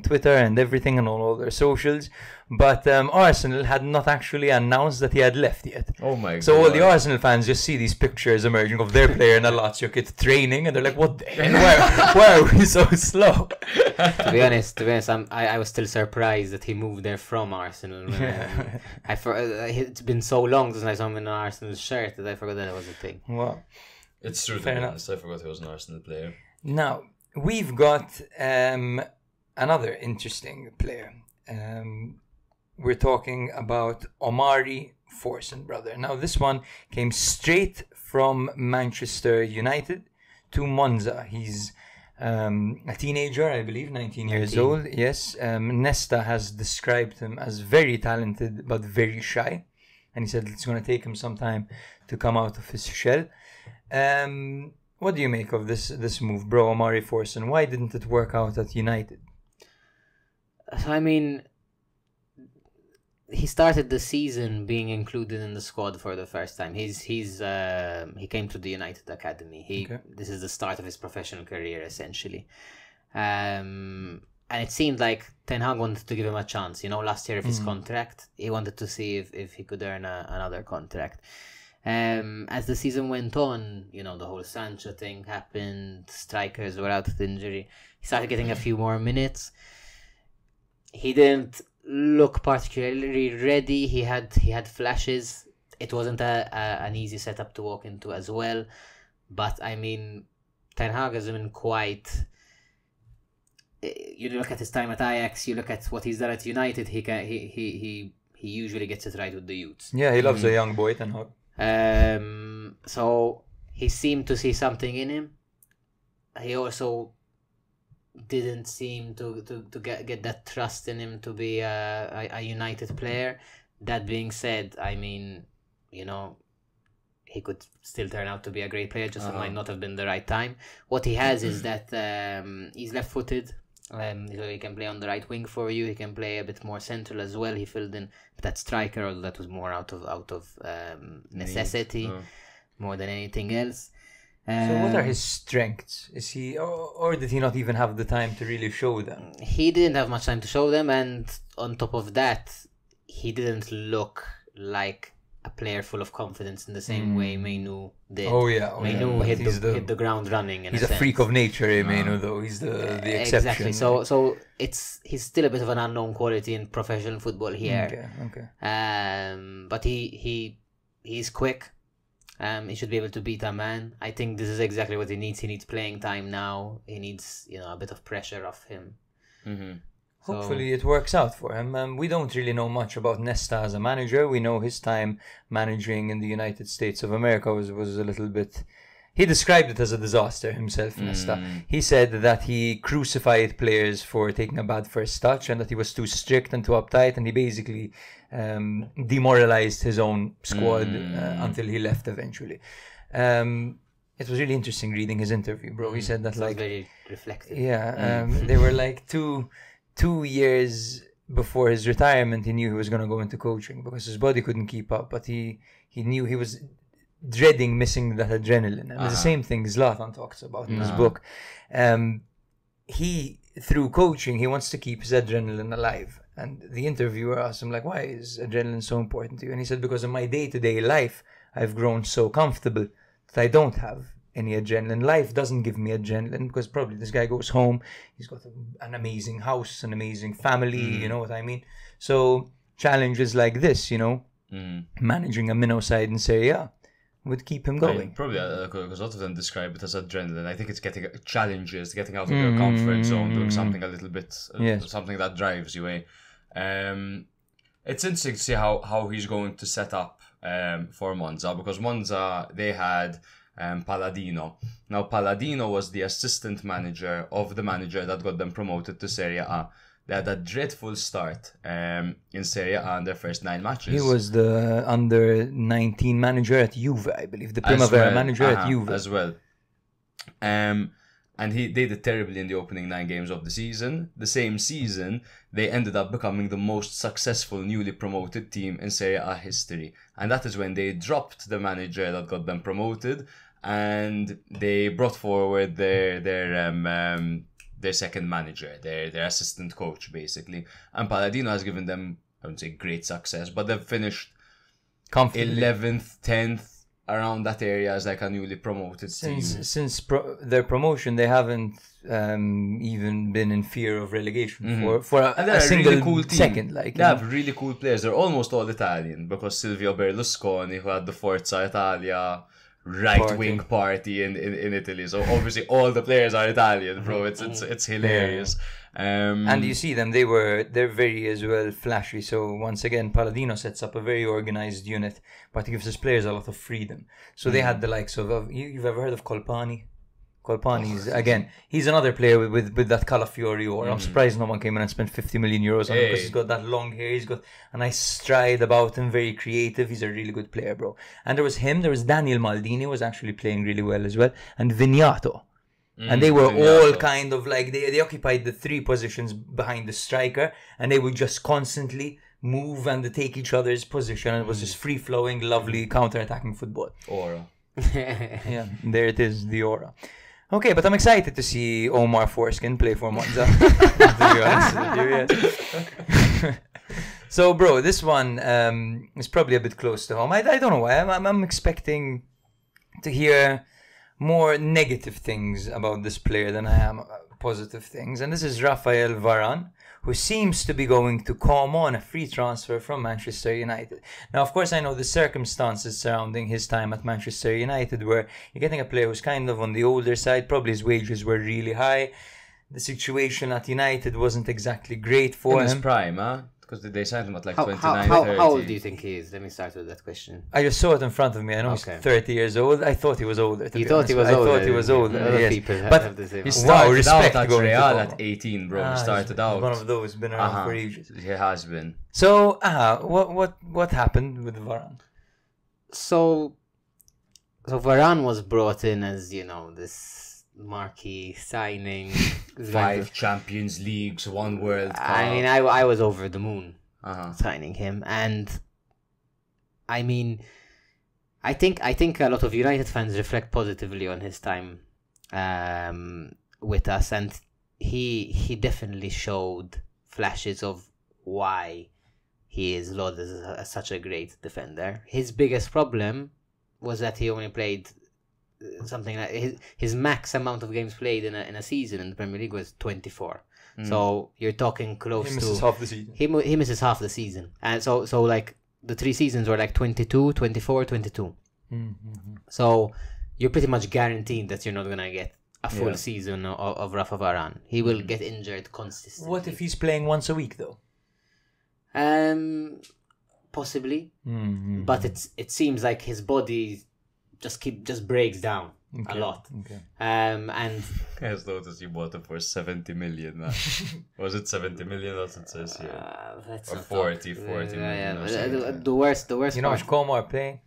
Twitter and everything and all their socials. But Arsenal had not actually announced that he had left yet. Oh my God. So all the Arsenal fans just see these pictures emerging of their player and a Lazio kid training, and they're like, what the hell? Why are we so slow? To be honest, I was still surprised that he moved there from Arsenal. It's been so long since I saw him in an Arsenal shirt that I forgot that it was a thing. Wow. It's true. Fair enough. I forgot he was an Arsenal player. Now, we've got... another interesting player. We're talking about Omari Forson, brother. Now, this one came straight from Manchester United to Monza. He's a teenager, I believe, 19 years old. Yes. Nesta has described him as very talented but very shy. And he said it's going to take him some time to come out of his shell. What do you make of this move, bro, Omari Forson? Why didn't it work out at United? I mean, he started the season being included in the squad for the first time. He came to the United Academy. This is the start of his professional career, essentially. And it seemed like Ten Hag wanted to give him a chance. You know, last year of his contract, he wanted to see if he could earn another contract. As the season went on, you know, the whole Sancho thing happened. Strikers were out with injury. He started getting a few more minutes. He didn't look particularly ready. He had flashes. It wasn't an easy setup to walk into as well. But I mean, Ten Hag has been quite. You look at his time at Ajax. You look at what he's done at United. He usually gets it right with the youths. Yeah, he loves a young boy, Ten Hag. So he seemed to see something in him. He also didn't seem to get that trust in him to be a United player. That being said, I mean, you know, he could still turn out to be a great player, just it might not have been the right time. What he has is that he's left-footed. So he can play on the right wing for you. He can play a bit more central as well. He filled in that striker, although that was more out of necessity, more than anything else. So what are his strengths? Is he, or did he not even have the time to really show them? He didn't have much time to show them, and on top of that, he didn't look like a player full of confidence in the same way Mainu did. Mainu hit the ground running. He's a freak of nature, Mainu, though. He's the exception. Exactly. So he's still a bit of an unknown quality in professional football here. Okay. But he's quick. He should be able to beat a man. I think this is exactly what he needs. He needs playing time now. He needs, a bit of pressure off him. Mm-hmm. Hopefully it works out for him. We don't really know much about Nesta as a manager. We know his time managing in the United States of America was a little bit... He described it as a disaster himself, Nesta. He said that he crucified players for taking a bad first touch and that he was too strict and too uptight, and he basically demoralized his own squad until he left eventually. It was really interesting reading his interview, bro. He said that, like... very reflective. Yeah, they were like two years before his retirement, he knew he was going to go into coaching because his body couldn't keep up. But he knew he was dreading missing that adrenaline. And it's the same thing Zlatan talks about in his book. He, through coaching, he wants to keep his adrenaline alive. And the interviewer asked him, like, why is adrenaline so important to you? And he said, because in my day-to-day life, I've grown so comfortable that I don't have any adrenaline. Life doesn't give me adrenaline because probably this guy goes home, he's got an amazing house, an amazing family, you know what I mean? So challenges like this, managing a minnow side in Serie A would keep him going. I mean, probably, because a lot of them describe it as adrenaline. I think it's getting challenges, getting out of your comfort zone, doing something a little bit, something that drives you, eh? It's interesting to see how he's going to set up for Monza, because Monza, they had... Palladino. Now, Palladino was the assistant manager of the manager that got them promoted to Serie A. They had a dreadful start in Serie A in their first 9 matches. He was the under-19 manager at Juve, I believe. The Primavera manager at Juve. As well. And they did terribly in the opening 9 games of the season. The same season, they ended up becoming the most successful newly promoted team in Serie A history. And that is when they dropped the manager that got them promoted, and they brought forward their second manager, their assistant coach, basically. And Palladino has given them, I wouldn't say great success, but they've finished 11th, 10th, around that area as like a newly promoted team. Since their promotion, they haven't even been in fear of relegation for a single really cool team. Second. Like, they have really cool players. They're almost all Italian because Silvio Berlusconi, who had the Forza Italia right-wing party in Italy. So obviously all the players are Italian, bro. It's hilarious. And you see them, they're very as well flashy. So once again, Palladino sets up a very organized unit, but he gives his players a lot of freedom. So they had the likes of, you've ever heard of Colpani? Colpani's, again, he's another player with that Calafiori aura. I'm surprised no one came in and spent 50 million euros on him because he's got that long hair, he's got a nice stride about him, very creative. He's a really good player, bro. And there was him, there was Daniel Maldini, was actually playing really well as well, and Vignato. And they were all kind of like, they occupied the 3 positions behind the striker, and they would just constantly move and take each other's position. And it was just free-flowing, lovely, counter-attacking football. Aura. Yeah, there it is, the aura. Okay, but I'm excited to see Omar Forson play for Monza. So, bro, this one is probably a bit close to home. I don't know why. I'm expecting to hear more negative things about this player than I am positive things. And this is Raphael Varane, who seems to be going to Como on a free transfer from Manchester United. Now, of course, I know the circumstances surrounding his time at Manchester United, where you're getting a player who's kind of on the older side, probably his wages were really high. The situation at United wasn't exactly great for him. In his prime, huh? Because they signed him at like 29, 30. How old do you think he is? Let me start with that question. I just saw it in front of me. I know he's 30 years old. I thought he was older. I thought he was older. Yes. But he started out at Real at 18, bro. He started out. One of those been around for ages. He has been. So, what happened with Varane? So Varane was brought in as, you know, this marquee signing. 5 Champions Leagues, 1 World Cup. I mean, I was over the moon signing him, and I mean, I think a lot of United fans reflect positively on his time with us, and he definitely showed flashes of why he is lauded as such a great defender. His biggest problem was that he only played something like his max amount of games played in a season in the Premier League was 24. So you're talking close to half the season. He misses half the season, and so like the 3 seasons were like 22, 24, 22. So you're pretty much guaranteed that you're not gonna get a full season of Raphael Varane. He will get injured consistently. What if he's playing once a week though? Possibly, but it seems like his body just breaks down a lot. And guys, notice you bought it for 70 million. Was it 70 million? That's what it says here. Or 40 million. The worst. You know, Como are paying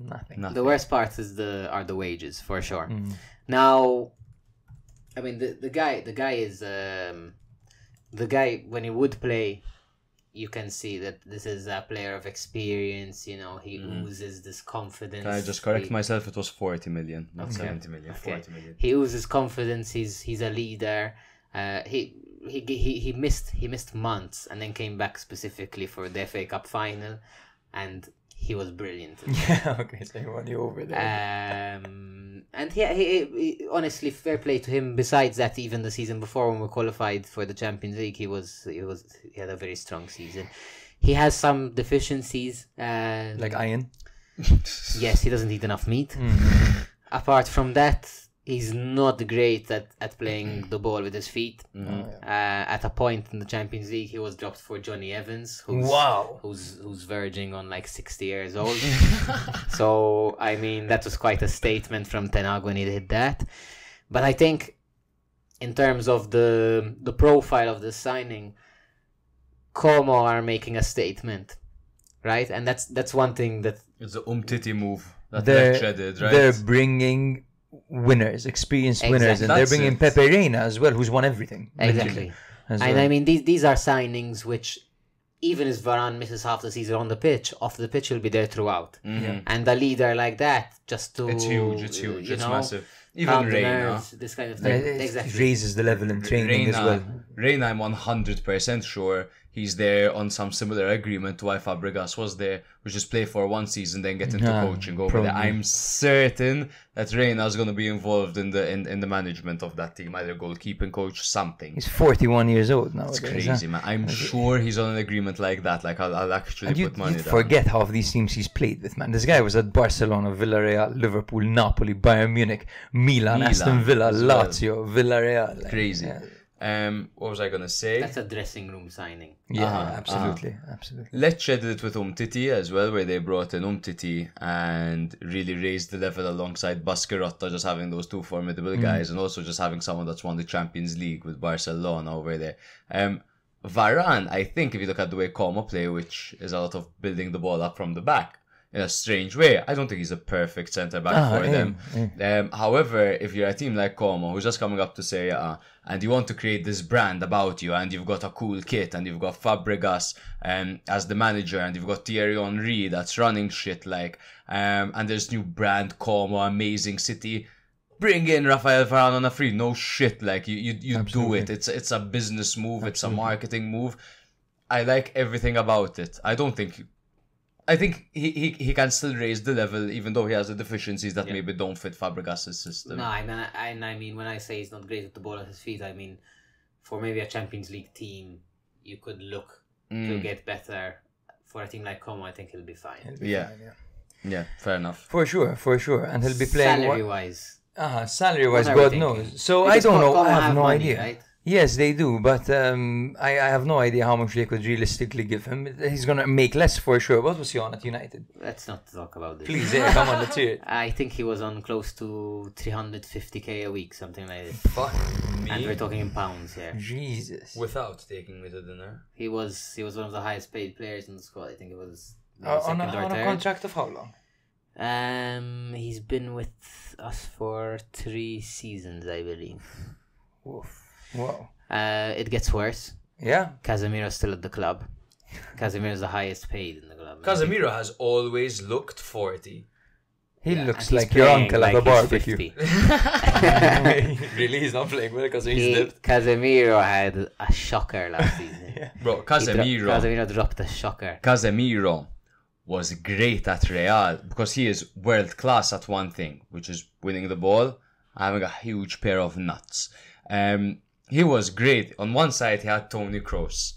nothing. The worst part is the wages for sure. Now, I mean, the guy when he would play, you can see that this is a player of experience. You know, he oozes this confidence. Can I just correct myself? It was 40 million, not 70 million. 40 million. He oozes confidence. He's a leader. He missed months and then came back specifically for the FA Cup final, and he was brilliant. So he won you over there. And he honestly, fair play to him. Besides that, even the season before when we qualified for the Champions League, he had a very strong season. He has some deficiencies, like iron. Yes, he doesn't eat enough meat. Apart from that, he's not great at playing the ball with his feet. At a point in the Champions League, he was dropped for Johnny Evans, who's verging on like 60 years old. So, I mean, that was quite a statement from Ten Hag when he did that. But I think in terms of the profile of the signing, Como are making a statement, right? And that's one thing that... It's the Umtiti move that they're shredded, right? They're bringing... experienced winners, and they're bringing Pepe Reina as well, who's won everything. Exactly. And I mean, these are signings which, even if Varane misses half the season on the pitch, off the pitch he'll be there throughout. And a leader like that, just to... It's huge, it's massive. Even Reina. This kind of thing. It raises the level in training as well. Reina, I'm 100% sure he's there on some similar agreement to why Fabregas was there, which is play for 1 season, then get into coaching over there. I'm certain that Reina's going to be involved in the management of that team, either goalkeeping coach, something. He's 41 years old now. It's crazy, man. I'm sure he's on an agreement like that. Like, I'll actually put money down. You forget half these teams he's played with, man. This guy was at Barcelona, Villarreal, Liverpool, Napoli, Bayern Munich, Milan, Aston Villa, Lazio, Villarreal. Like, crazy. Yeah. What was I gonna say? That's a dressing room signing. Yeah, absolutely. Lecce did it with Umtiti as well, where they brought in Umtiti and really raised the level alongside Bascarotta, just having those 2 formidable guys, and also just having someone that's won the Champions League with Barcelona over there. Varane, I think, if you look at the way Como play, which is a lot of building the ball up from the back, in a strange way, I don't think he's a perfect centre-back for them. However, if you're a team like Como, who's just coming up to Serie A, and you want to create this brand about you, and you've got a cool kit, and you've got Fabregas as the manager, and you've got Thierry Henry that's running shit, like, and there's new brand, Como, amazing city, bring in Raphael Varane on a free. No shit, like, you do it. It's a business move. Absolutely. It's a marketing move. I like everything about it. I think he can still raise the level, even though he has the deficiencies that maybe don't fit Fabregas' system. No, I mean when I say he's not great at the ball at his feet, I mean for maybe a Champions League team, you could look to get better. For a team like Como, I think he'll be fine. Yeah, fair enough. For sure, and he'll be playing salary-wise. God knows. So I don't know. I have no idea. Right? Yes, they do, but I have no idea how much they could realistically give him. He's going to make less for sure. What was he on at United? Let's not talk about this. Please, yeah, come on, let's hear it. I think he was on close to 350k a week, something like this. Fuck me. And we're talking in pounds here. Jesus. Without taking me to dinner. He was one of the highest paid players in the squad. I think it was on a contract of how long? He's been with us for 3 seasons, I believe. Woof. Wow. It gets worse. Yeah. Casemiro's still at the club. Casemiro's the highest paid in the club. Casemiro has always looked 40. He looks like your uncle at the barbecue. Really, he's not playing well because he's dipped. Casemiro had a shocker last season. Yeah. Bro, Casemiro dropped a shocker. Casemiro was great at Real because he is world class at one thing, which is winning the ball and having a huge pair of nuts. He was great. On one side, he had Toni Kroos.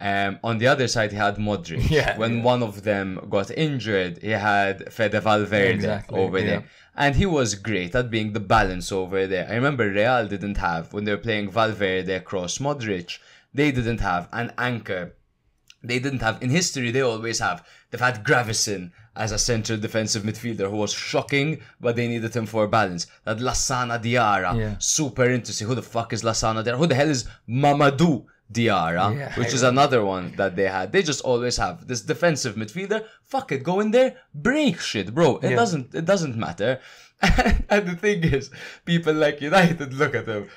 On the other side, he had Modric. Yeah, when one of them got injured, he had Fede Valverde there. And he was great at being the balance over there. I remember Real didn't have, when they were playing Valverde, Kroos, Modric, they didn't have an anchor. They didn't have, in history, they always have. They've had Gravison as a central defensive midfielder who was shocking, but they needed him for balance. That Lassana Diarra, super interesting. Who the fuck is Lassana Diarra? Who the hell is Mamadou Diarra? Yeah, which is another one that they had. They just always have this defensive midfielder. Fuck it, go in there, break shit, bro. It doesn't matter. And the thing is, people like United look at him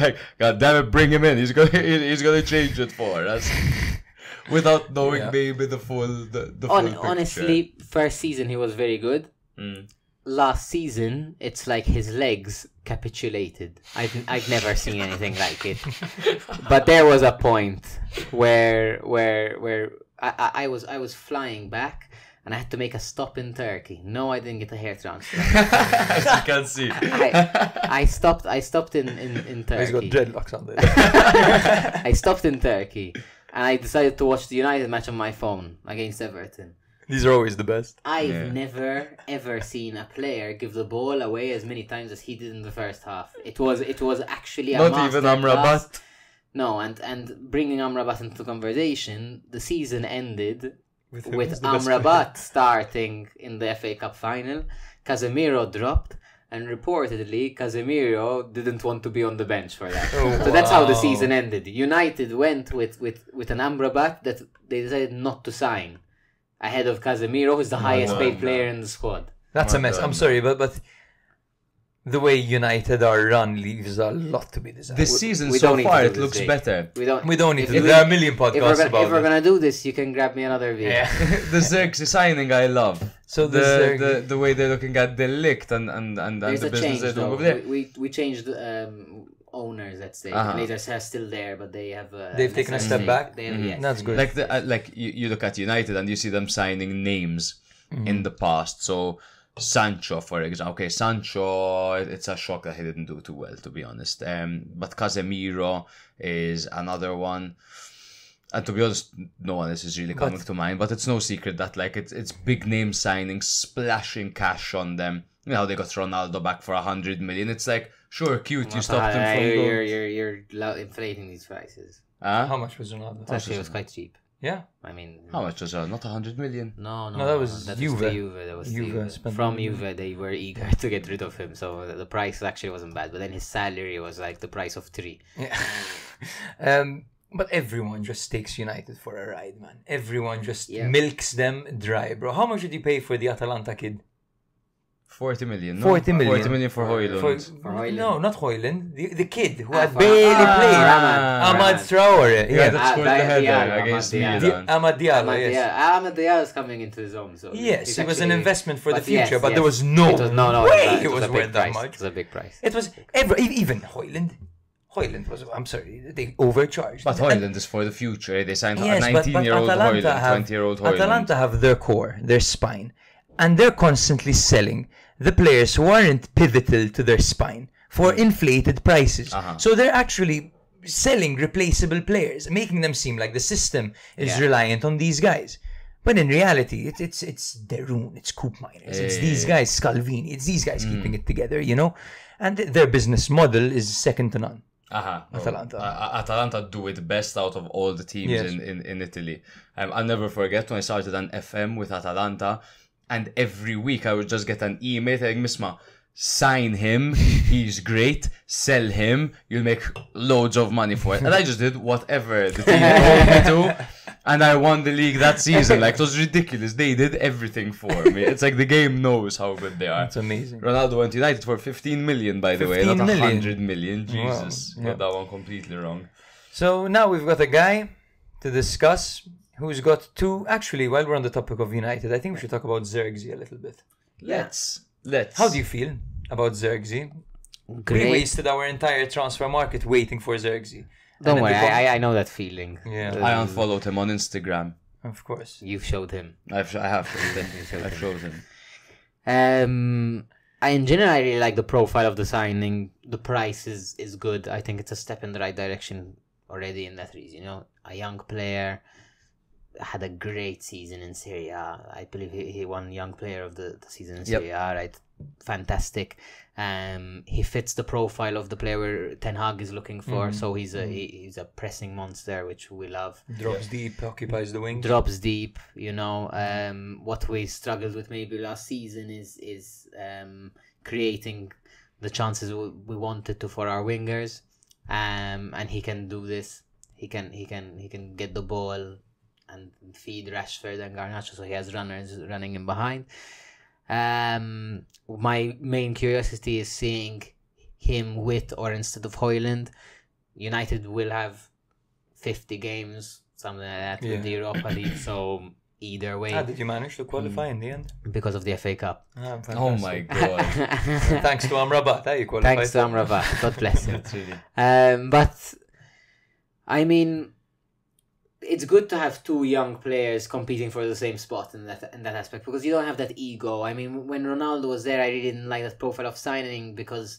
like, God damn it, bring him in. He's gonna change it for us. Without knowing maybe the full picture. Honestly, first season he was very good. Mm. Last season, it's like his legs capitulated. I've never seen anything like it. But there was a point where I was flying back and I had to make a stop in Turkey. No, I didn't get a hair transfer. As you can see. I stopped in Turkey. He's got dreadlocks on there. I stopped in Turkey. And I decided to watch the United match on my phone against Everton. These are always the best. I've never, ever seen a player give the ball away as many times as he did in the first half. It was actually a masterclass. Not even Amrabat. No, and bringing Amrabat into conversation, the season ended with Amrabat starting in the FA Cup final. Casemiro dropped. And reportedly, Casemiro didn't want to be on the bench for that. So that's how the season ended. United went with an Amrabat that they decided not to sign ahead of Casemiro, who's the highest paid player in the squad. That's a mess. I'm sorry, but the way United are run leaves a lot to be desired. This season so far, it looks better. We don't need to do this. There are a million podcasts about it. If we're going to do this, you can grab me another view. Yeah. The Zergzi signing, I love. So the way they're looking at Delict and the business they're doing over there. We changed owners, let's say. Leaders are still there, but they have... They've taken a step back? Yes. That's good. Like, you look at United and you see them signing names in the past. So... Sancho, for example. Okay, Sancho, it's a shock that he didn't do too well, to be honest. But Casemiro is another one. And to be honest, no one else is really coming to mind. But it's no secret that like it's big name signings, splashing cash on them. You know, they got Ronaldo back for 100 million. It's like, sure, cute, you stopped him from going. You're inflating these prices. How much was Ronaldo? Actually, it was quite cheap. Yeah, I mean, how much was that? Not 100 million. No, that was Juve. From Juve, they were eager to get rid of him, so the price actually wasn't bad. But then his salary was like the price of 3. Yeah. But everyone just takes United for a ride, man. Everyone just milks them dry, bro. How much did you pay for the Atalanta kid? 40 million. 40 million. 40 million for Højlund. No, not Højlund. The kid who had barely played. Ahmad Traore. Yeah, that's scored the header against Milan. Ahmad Diallo. Yes. Ahmad Diallo is coming into his own. So yes, it was an investment for the future, but there was no way it was worth that much. It was a big price. It was even Højlund. Højlund was, I'm sorry, they overcharged. But Højlund is for the future. They signed a 19-year-old Højlund, 20-year-old Højlund. Atalanta have their core, their spine. And they're constantly selling the players who aren't pivotal to their spine for inflated prices. So they're actually selling replaceable players, making them seem like the system is reliant on these guys. But in reality, it's Derun, it's Koop Miners, it's these guys, Scalvini, it's these guys keeping it together, you know? And their business model is second to none. Atalanta. Atalanta do it best out of all the teams in Italy. I'll never forget when I started an FM with Atalanta, and every week I would just get an email saying, Misma, sign him, he's great, sell him, you'll make loads of money for it. And I just did whatever the team told me to, and I won the league that season. Like, it was ridiculous. They did everything for me. It's like the game knows how good they are. It's amazing. Ronaldo went to United for 15 million, by the way, not 100 million. Jesus, wow. Got that one completely wrong. So now we've got a guy to discuss who's got two. Actually, while we're on the topic of United, I think we should talk about Zergzi a little bit. Let's. How do you feel about Zergzi? Great. We wasted our entire transfer market waiting for Zergzi. Don't worry, I know that feeling. Yeah. I unfollowed him on Instagram. Of course. You've showed him. I have showed him. In general, I really like the profile of the signing. The price is good. I think it's a step in the right direction already in that reason. You know, a young player had a great season in Serie A. I believe he won Young Player of the Season in Serie A, right? Fantastic. He fits the profile of the player Ten Hag is looking for. So he's a pressing monster, which we love. Drops deep, occupies the wing. Drops deep, you know. What we struggled with maybe last season is creating the chances we wanted to for our wingers. And he can do this. He can get the ball and feed Rashford and Garnacho, so he has runners running in behind. My main curiosity is seeing him with or instead of Højlund. United will have 50 gagames, something like that, with the Europa League, so either way. How did you manage to qualify in the end? Because of the FA Cup. Oh my God. Thanks to Amrabat, you qualified. Thanks to Amrabat, God bless him. Really. But, I mean, it's good to have two young players competing for the same spot in that aspect, because you don't have that ego. I mean, when Ronaldo was there, I really didn't like that profile of signing, because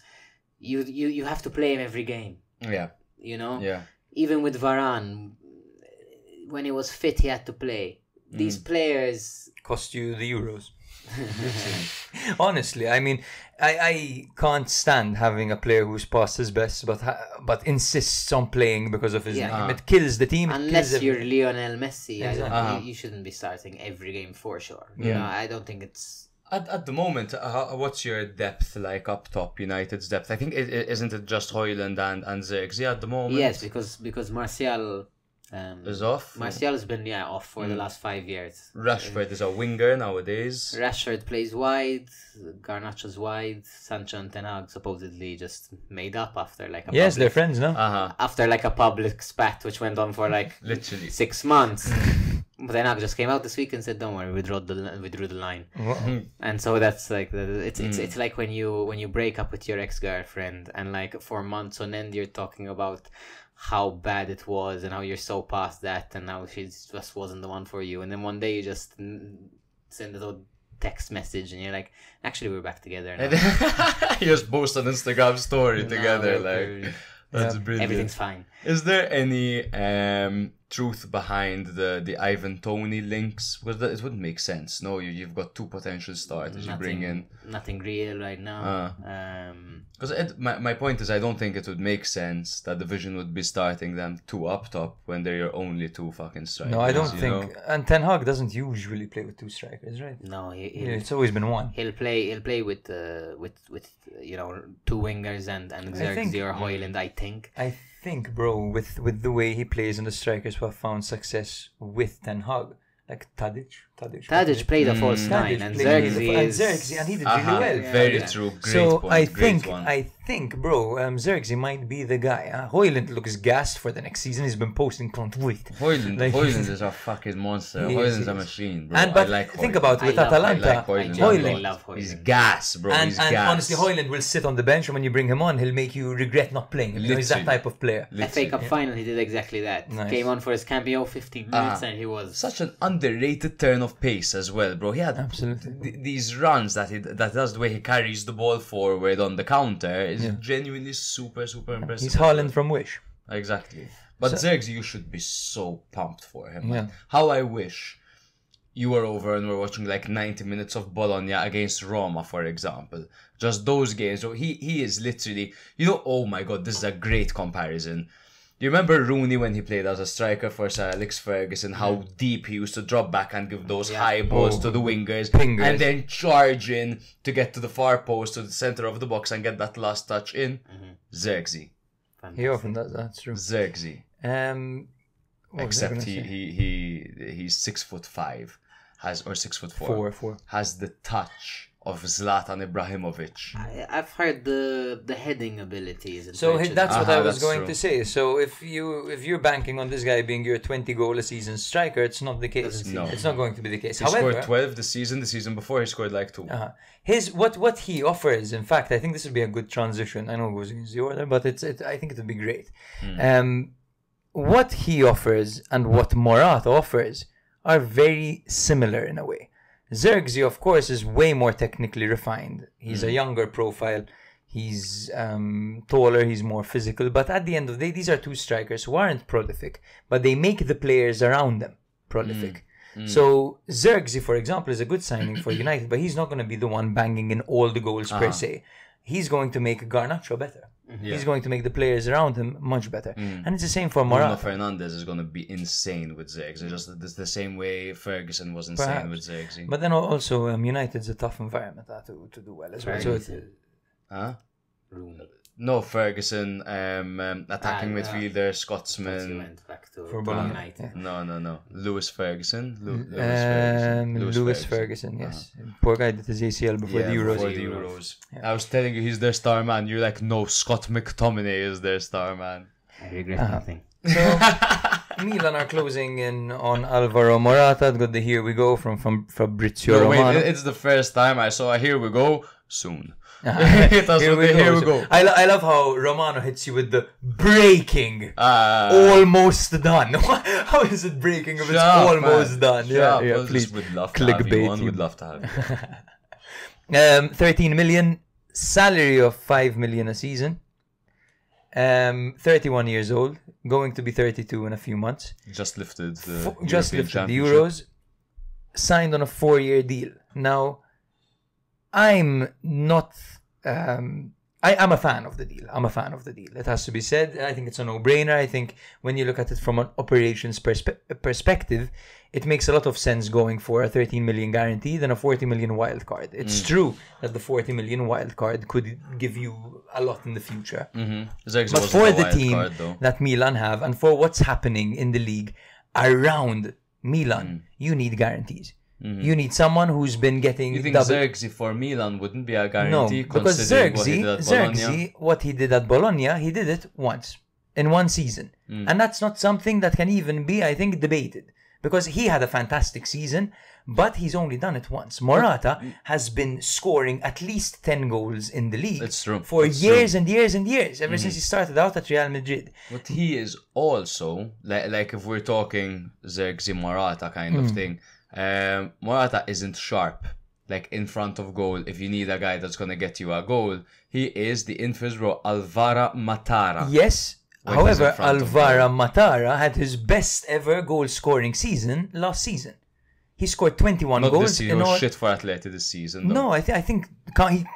you have to play him every game. Yeah. You know? Yeah. Even with Varane, when he was fit, he had to play. These players cost you the Euros. Honestly, I mean, I can't stand having a player who's past his best but insists on playing because of his name. It kills the team. Unless you're Lionel Messi, exactly. You shouldn't be starting every game for sure. Yeah. You know, I don't think it's at the moment. What's your depth like up top? United's depth. I think isn't it just Højlund and Zirkzee at the moment? Yes, because Martial. Is off. Martial's been off for the last 5 years. Rashford is a winger nowadays. Rashford plays wide, Garnacho's wide. Sancho and Ten Hag supposedly just made up after like a they're friends now. After like a public spat which went on for like literally 6 months. But Ten Hag just came out this week and said, "Don't worry, we drew the line." And so that's like it's like when you break up with your ex-girlfriend and like for months on end you're talking about how bad it was and how you're so past that and how she just wasn't the one for you, and then one day you just send a little text message and you're like, actually we're back together now. You just post an Instagram story together. That's brilliant. Everything's fine. Is there any truth behind the Ivan Toney links? Well, it wouldn't make sense. No, you've got two potential starters. You bring in nothing real right now. Because my point is, I don't think it would make sense that the Vision would be starting them two up top when they're your only two fucking strikers. No, I don't think. Know? And Ten Hag doesn't usually play with two strikers, right? No, it's always been one. He'll play with two wingers and Zergzi or Højlund. I think, bro, with the way he plays and the strikers who have found success with Ten Hag, like Tadic played a false nine, and Zergzi, and he did really well. Very true. Great so point. I think, bro, Zergzi might be the guy. Højlund looks gassed for the next season. He's been posting, can't wait. Højlund is a fucking monster. Højlund's a machine, bro. And, but I like think about with Atalanta. I love Højlund. He's gas, bro. And gas. Honestly, Højlund will sit on the bench, and when you bring him on, he'll make you regret not playing. He's that type of player. FA Cup final, he did exactly that. Nice. Came on for his cameo, 15 minutes, and he was such an underrated turn of pace as well, bro. He had these runs that does the way he carries the ball forward on the counter. He's genuinely super impressive. He's Haaland from Wish. Exactly. But Zergzi, you should be so pumped for him. Yeah. How I wish you were over and were watching like 90 minutes of Bologna against Roma, for example. Just those games. So he is literally, you know, oh my God, this is a great comparison. You remember Rooney when he played as a striker for Sir Alex Ferguson, how deep he used to drop back and give those high balls to the wingers, and then charge in to get to the far post, to the center of the box, and get that last touch in. Zergzi. He often does that, that's true. Zergzi. Except he's 6'5", has or 6'4", has the touch of Zlatan Ibrahimovic. I've heard the heading abilities. So that's what I was going to say. So if you're banking on this guy being your 20 goal a season striker, it's not the case. No. It's not going to be the case. He scored 12 this season. The season before he scored like 2. His what he offers. In fact, I think this would be a good transition. I know it goes against the order, but I think it would be great. What he offers and what Morata offers are very similar in a way. Zergzi, of course, is way more technically refined. He's a younger profile. He's taller. He's more physical. But at the end of the day, these are two strikers who aren't prolific, but they make the players around them prolific. So Zergzi, for example, is a good signing for United, but he's not going to be the one banging in all the goals per se. He's going to make Garnacho better. He's going to make the players around him much better. And it's the same for Morata. Bruno Fernandes is going to be insane with Zergzi. It's the same way Ferguson was insane with Zergzi. But then also, United's a tough environment to do well as well. So it's, no, Ferguson, attacking midfielder, Scotsman. For Bologna. No. Lewis Ferguson. Lewis Ferguson, yes. Poor guy did his ACL before the Euros. I was telling you he's their star man. You're like, no, Scott McTominay is their star man. I regret nothing. So, Milan are closing in on Alvaro Morata. Got the here we go from Fabrizio Romano. It's the first time I saw a here we go soon. Here we go. I love how Romano hits you with the breaking. Almost done. How is it breaking if it's almost done? Yeah, please. Would love clickbait. One would love to have you. 13 million, salary of 5 million a season. 31 years old, going to be 32 in a few months. Just lifted the Euros. Signed on a 4-year deal. Now, I'm not, I'm a fan of the deal. I'm a fan of the deal. It has to be said. I think it's a no-brainer. I think when you look at it from an operations perspective, it makes a lot of sense going for a 13 million guaranteed and a 40 million wild card. It's true that the 40 million wild card could give you a lot in the future. But for the team that Milan have and for what's happening in the league around Milan, you need guarantees. You need someone who's been getting... You think Zergzi for Milan wouldn't be a guarantee? No, because Zergzi, what he did at Bologna, he did it once, in one season. And that's not something that can even be, I think, debated. Because he had a fantastic season, but he's only done it once. Morata has been scoring at least 10 goals in the league for years and years and years, ever since he started out at Real Madrid. But he is also, like if we're talking Zergzi-Morata kind of thing... Morata isn't sharp like in front of goal. If you need a guy that's going to get you a goal, he is the infield row Alvaro Morata. Yes, however, Alvaro Morata had his best ever goal scoring season last season. He scored 21 goals. Not shit for Atleti this season though. No, I think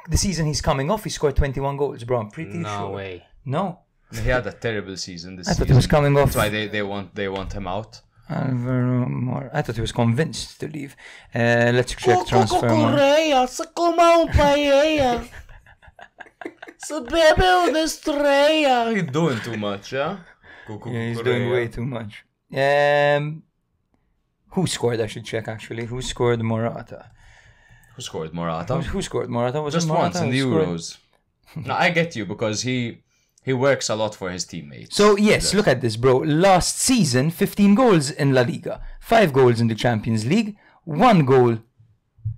the season he's coming off, he scored 21 goals, bro. I'm pretty sure. No way. No, he had a terrible season this season. I thought he was coming off. That's why they want him out. Alvaro Morata. I thought he was convinced to leave. Let's check transfer market. He's doing too much, yeah? He's doing way too much. Who scored? I should check actually. Who scored Morata? Who scored Morata? Who scored Morata? Was just Morata once in the Euros. No, I get you because he works a lot for his teammates. So, yes, look at this, bro. Last season, 15 goals in La Liga. 5 goals in the Champions League. 1 goal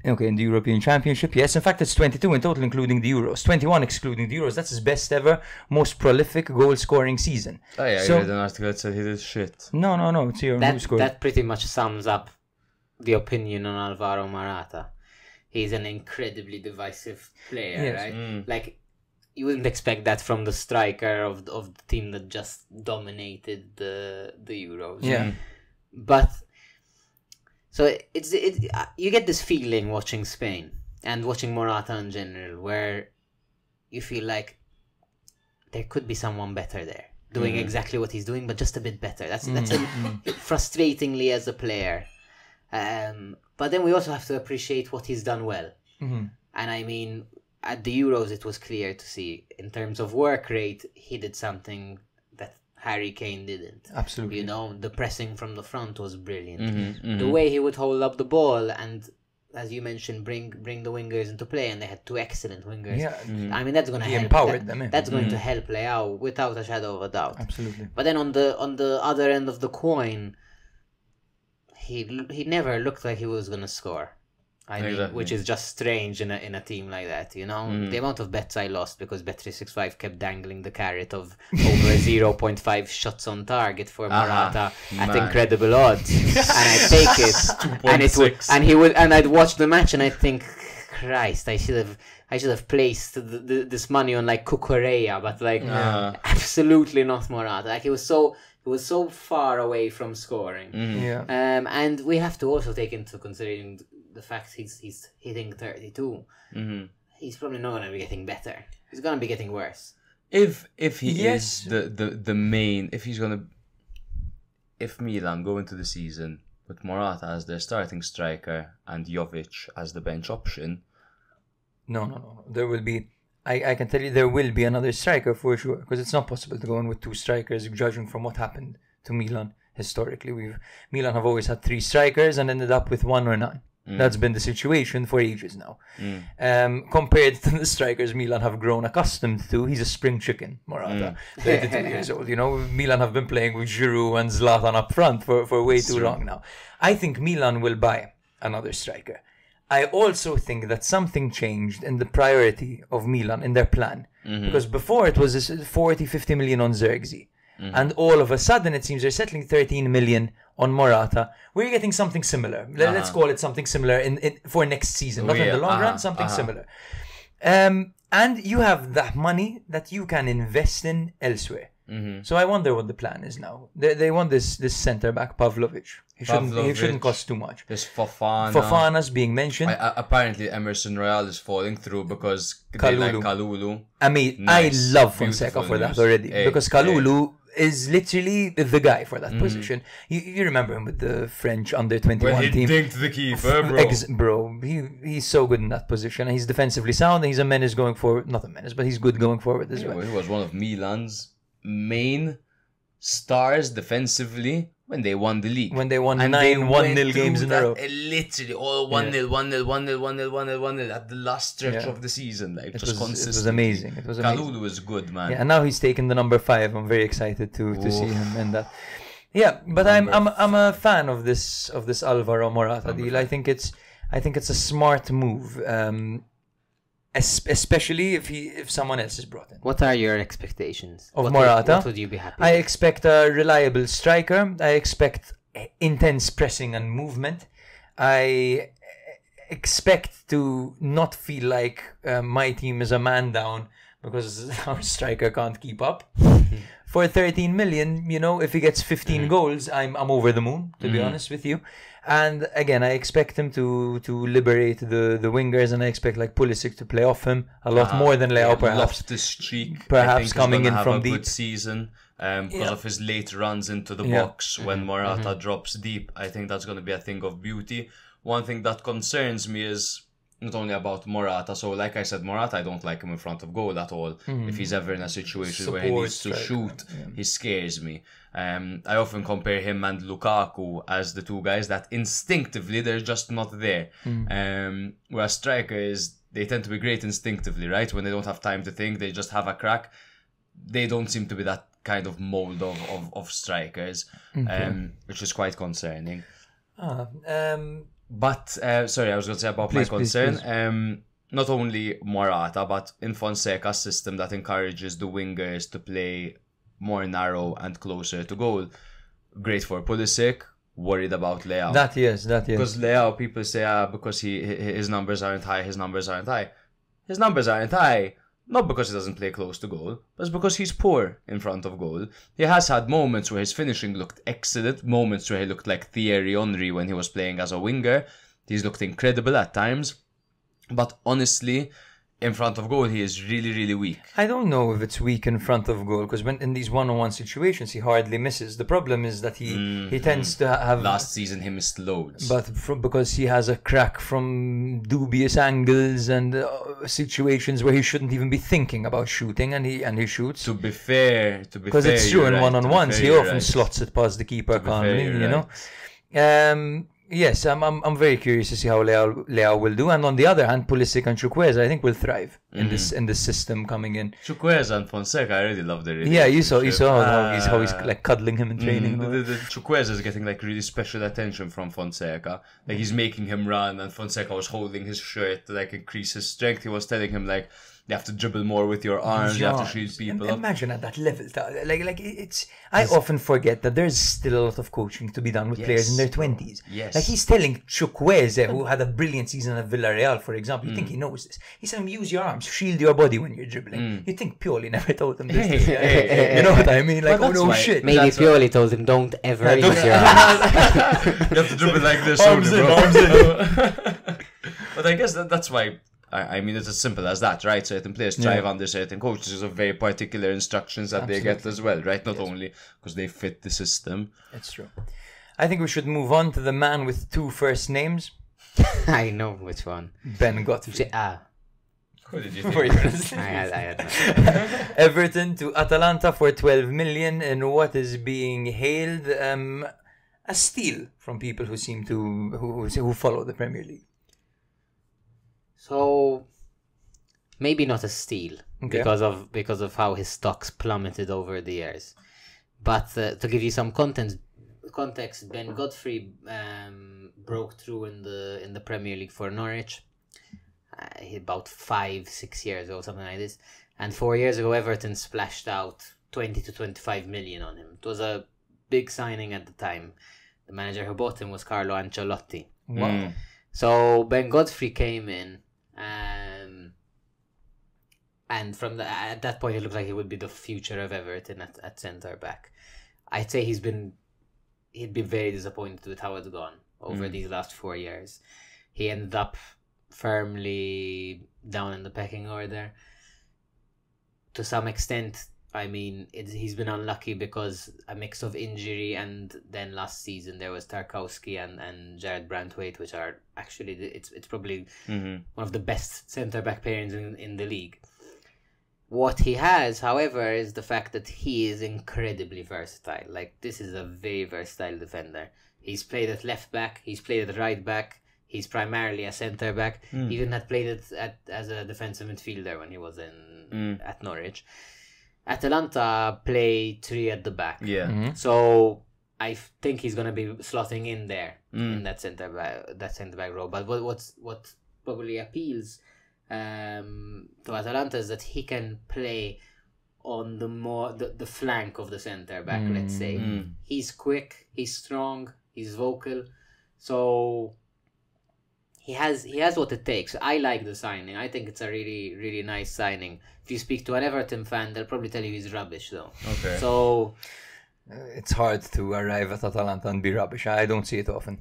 in the European Championship. Yes, in fact, it's 22 in total, including the Euros. 21 excluding the Euros. That's his best ever, most prolific goal-scoring season. Oh, yeah, so, I read an article that said he did shit. No. It's here. That pretty much sums up the opinion on Alvaro Morata. He's an incredibly divisive player, right? Like... You wouldn't expect that from the striker of the team that just dominated the Euros. Yeah. But So you get this feeling watching Spain and watching Morata in general, where you feel like there could be someone better there doing exactly what he's doing, but just a bit better. That's frustratingly as a player. But then we also have to appreciate what he's done well. Mm-hmm. And I mean, at the Euros, it was clear to see in terms of work rate, he did something that Harry Kane didn't. Absolutely. You know, the pressing from the front was brilliant. Mm-hmm, mm-hmm. The way he would hold up the ball and, as you mentioned, bring the wingers into play, and they had two excellent wingers. Yeah. Mm-hmm. I mean, that's going to help. Empowered them. That's going to help Leao without a shadow of a doubt. Absolutely. But then on the other end of the coin, he never looked like he was going to score. I mean, which is just strange in a team like that, you know? Mm. The amount of bets I lost because Bet365 kept dangling the carrot of over 0.5 shots on target for Morata at incredible odds. And I take it. And I'd watch the match and I'd think, Christ, I should have placed this money on like Cucurella, but like absolutely not Morata. Like it was so far away from scoring. Mm. Yeah. And we have to also take into consideration the fact he's hitting 32, he's probably not going to be getting better. He's going to be getting worse. If Milan go into the season with Morata as their starting striker and Jovic as the bench option, no. There will be. I can tell you there will be another striker for sure, because it's not possible to go in with two strikers. Judging from what happened to Milan historically, Milan have always had three strikers and ended up with one or none. Mm. That's been the situation for ages now. Mm. Compared to the strikers Milan have grown accustomed to, he's a spring chicken, Morata. 32 years old, you know. Milan have been playing with Giroud and Zlatan up front for way too long now. I think Milan will buy another striker. I also think that something changed in the priority of Milan, in their plan. Mm-hmm. Because before it was this 40, 50 million on Zergzi. Mm-hmm. And all of a sudden, it seems they're settling 13 million on Morata. We're getting something similar. Let's call it something similar for next season. Not in the long run, something similar. And you have that money that you can invest in elsewhere. Mm-hmm. So I wonder what the plan is now. They want this centre-back, Pavlovich. He shouldn't cost too much. There's Fofana. Fofana's being mentioned. Apparently Emerson Royal is falling through because Kalulu. They like Kalulu. I mean, I love Fonseca for that already. Because Kalulu is literally the guy for that position. You remember him with the French under-21 team. When he dinked the keeper, bro. He's so good in that position. And he's defensively sound and he's a menace going forward. Not a menace, but he's good going forward as well. He was one of Milan's main stars defensively when they won the league. When they won 9-1-0 games in a row. Literally all 1-0, 1-0, 1-0, 1-0, 1-0, 1-0 at the last stretch of the season. Like, just consistent. It was amazing. Kalulu was good, man. Yeah, and now he's taken the number 5. I'm very excited to see him in that. Yeah, but I'm a fan of this Alvaro Morata deal. I think it's a smart move. Especially if someone else is brought in. What are your expectations of Morata? What would you be happy with? I expect a reliable striker. I expect intense pressing and movement. I expect to not feel like my team is a man down because our striker can't keep up. For 13 million, you know, if he gets 15 goals, I'm over the moon, to be honest with you. And again, I expect him to liberate the wingers, and I expect like Pulisic to play off him a lot more than Leao. Perhaps the streak, perhaps coming in from deep. Good season because of his late runs into the box when Morata drops deep. I think that's going to be a thing of beauty. One thing that concerns me is not only about Morata. So, like I said, Morata, I don't like him in front of goal at all. Mm-hmm. If he's ever in a situation where he needs to shoot, he scares me. I often compare him and Lukaku as the two guys that instinctively they're just not there. Whereas strikers, they tend to be great instinctively, right? When they don't have time to think, they just have a crack. They don't seem to be that kind of mold of strikers, which is quite concerning. But I was going to say about my concern. Not only Morata, but in Fonseca's system that encourages the wingers to play more narrow and closer to goal. Great for Pulisic. Worried about Leao. That is. Because Leao, people say, because his numbers aren't high. His numbers aren't high. Not because he doesn't play close to goal, but because he's poor in front of goal. He has had moments where his finishing looked excellent, moments where he looked like Thierry Henry when he was playing as a winger. He's looked incredible at times, but honestly, in front of goal, he is really, really weak. I don't know if it's weak in front of goal, because when in these one-on-one situations, he hardly misses. The problem is that he tends to have... Last season, he missed loads. But because he has a crack from dubious angles and situations where he shouldn't even be thinking about shooting, and he shoots. To be fair, because it's true in one-on-ones, he often slots it past the keeper calmly, you know. Yes, I'm very curious to see how Leao will do. And on the other hand, Pulisic and Chukwueze, I think, will thrive in this system coming in. Chukwueze and Fonseca, I really love the relationship. Yeah, you saw how he's like cuddling him and training. Chukwueze is getting like really special attention from Fonseca. Like he's making him run, and Fonseca was holding his shirt to like increase his strength. He was telling him like, you have to dribble more with your arms. You have to shoot people. Imagine at that level, like it's. I often forget that there's still a lot of coaching to be done with players in their 20s. Yes, like he's telling Chukwueze, who had a brilliant season at Villarreal, for example. You think he knows this? He's saying, use your arms, shield your body when you're dribbling. You think Pioli never told him this? You know what I mean? Like, oh no, shit. Maybe Pioli told him, don't ever use your arms. You have to dribble like this. Arms in, arms in. But I guess that's why. I mean, it's as simple as that, right? Certain players thrive under certain coaches of very particular instructions that they get as well, right? Not only because they fit the system. That's true. I think we should move on to the man with two first names. I know which one. Ben Godfrey. Who did you think? I had Everton to Atalanta for 12 million in what is being hailed a steal from people who seem to who follow the Premier League. So maybe not a steal because of how his stocks plummeted over the years, but to give you some context, Ben Godfrey broke through in the Premier League for Norwich about 5-6 years ago, something like this, and 4 years ago Everton splashed out 20 to 25 million on him. It was a big signing at the time. The manager who bought him was Carlo Ancelotti. Wow. So Ben Godfrey came in. And from at that point, it looked like he would be the future of Everton at centre back. I'd say he'd be very disappointed with how it's gone over these last 4 years. He ended up firmly down in the pecking order. To some extent, I mean, he's been unlucky because a mix of injury, and then last season there was Tarkowski and Jared Brantwaite, which are actually, it's probably one of the best centre-back pairings in the league. What he has, however, is the fact that he is incredibly versatile. Like, this is a very versatile defender. He's played at left-back, he's played at right-back, he's primarily a centre-back, even had played as a defensive midfielder when he was at Norwich. Atalanta play three at the back. Yeah. So I think he's gonna be slotting in there in that centre back role. But what probably appeals to Atalanta is that he can play on the flank of the centre back. Let's say he's quick, he's strong, he's vocal, so he has what it takes. I like the signing. I think it's a really, really nice signing. If you speak to an Everton fan, they'll probably tell you he's rubbish, though. Okay. So it's hard to arrive at Atalanta and be rubbish. I don't see it often.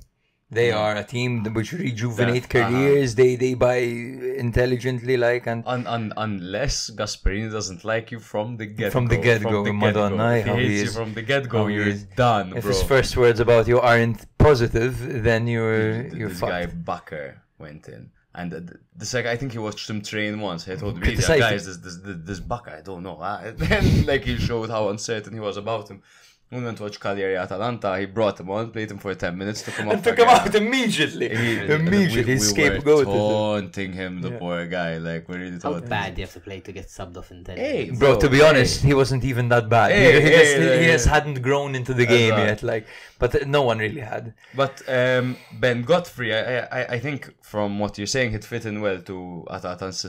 They are a team which rejuvenate careers. They buy intelligently, like, and unless Gasperini doesn't like you from the get-go. Madonna, if he hates you from the get-go, you're done, bro. If his first words about you aren't positive, then you're fucked. This guy Bakker went in, and the second, I think he watched him train once. He told me, guys, this Bakker, I don't know. And then, like, he showed how uncertain he was about him. We went to watch Cagliari-Atalanta. He brought him on, played him for 10 minutes, took him off. And took him out immediately. Immediately, he's scapegoated. We were taunting him, the poor guy. Like, we really taunting him. How bad do you have to play to get subbed off in 10 minutes? Bro, to be honest, he wasn't even that bad. He just hadn't grown into the game yet. Like, but no one really had. But Ben Godfrey, I think from what you're saying, he'd fit in well to Atalanta's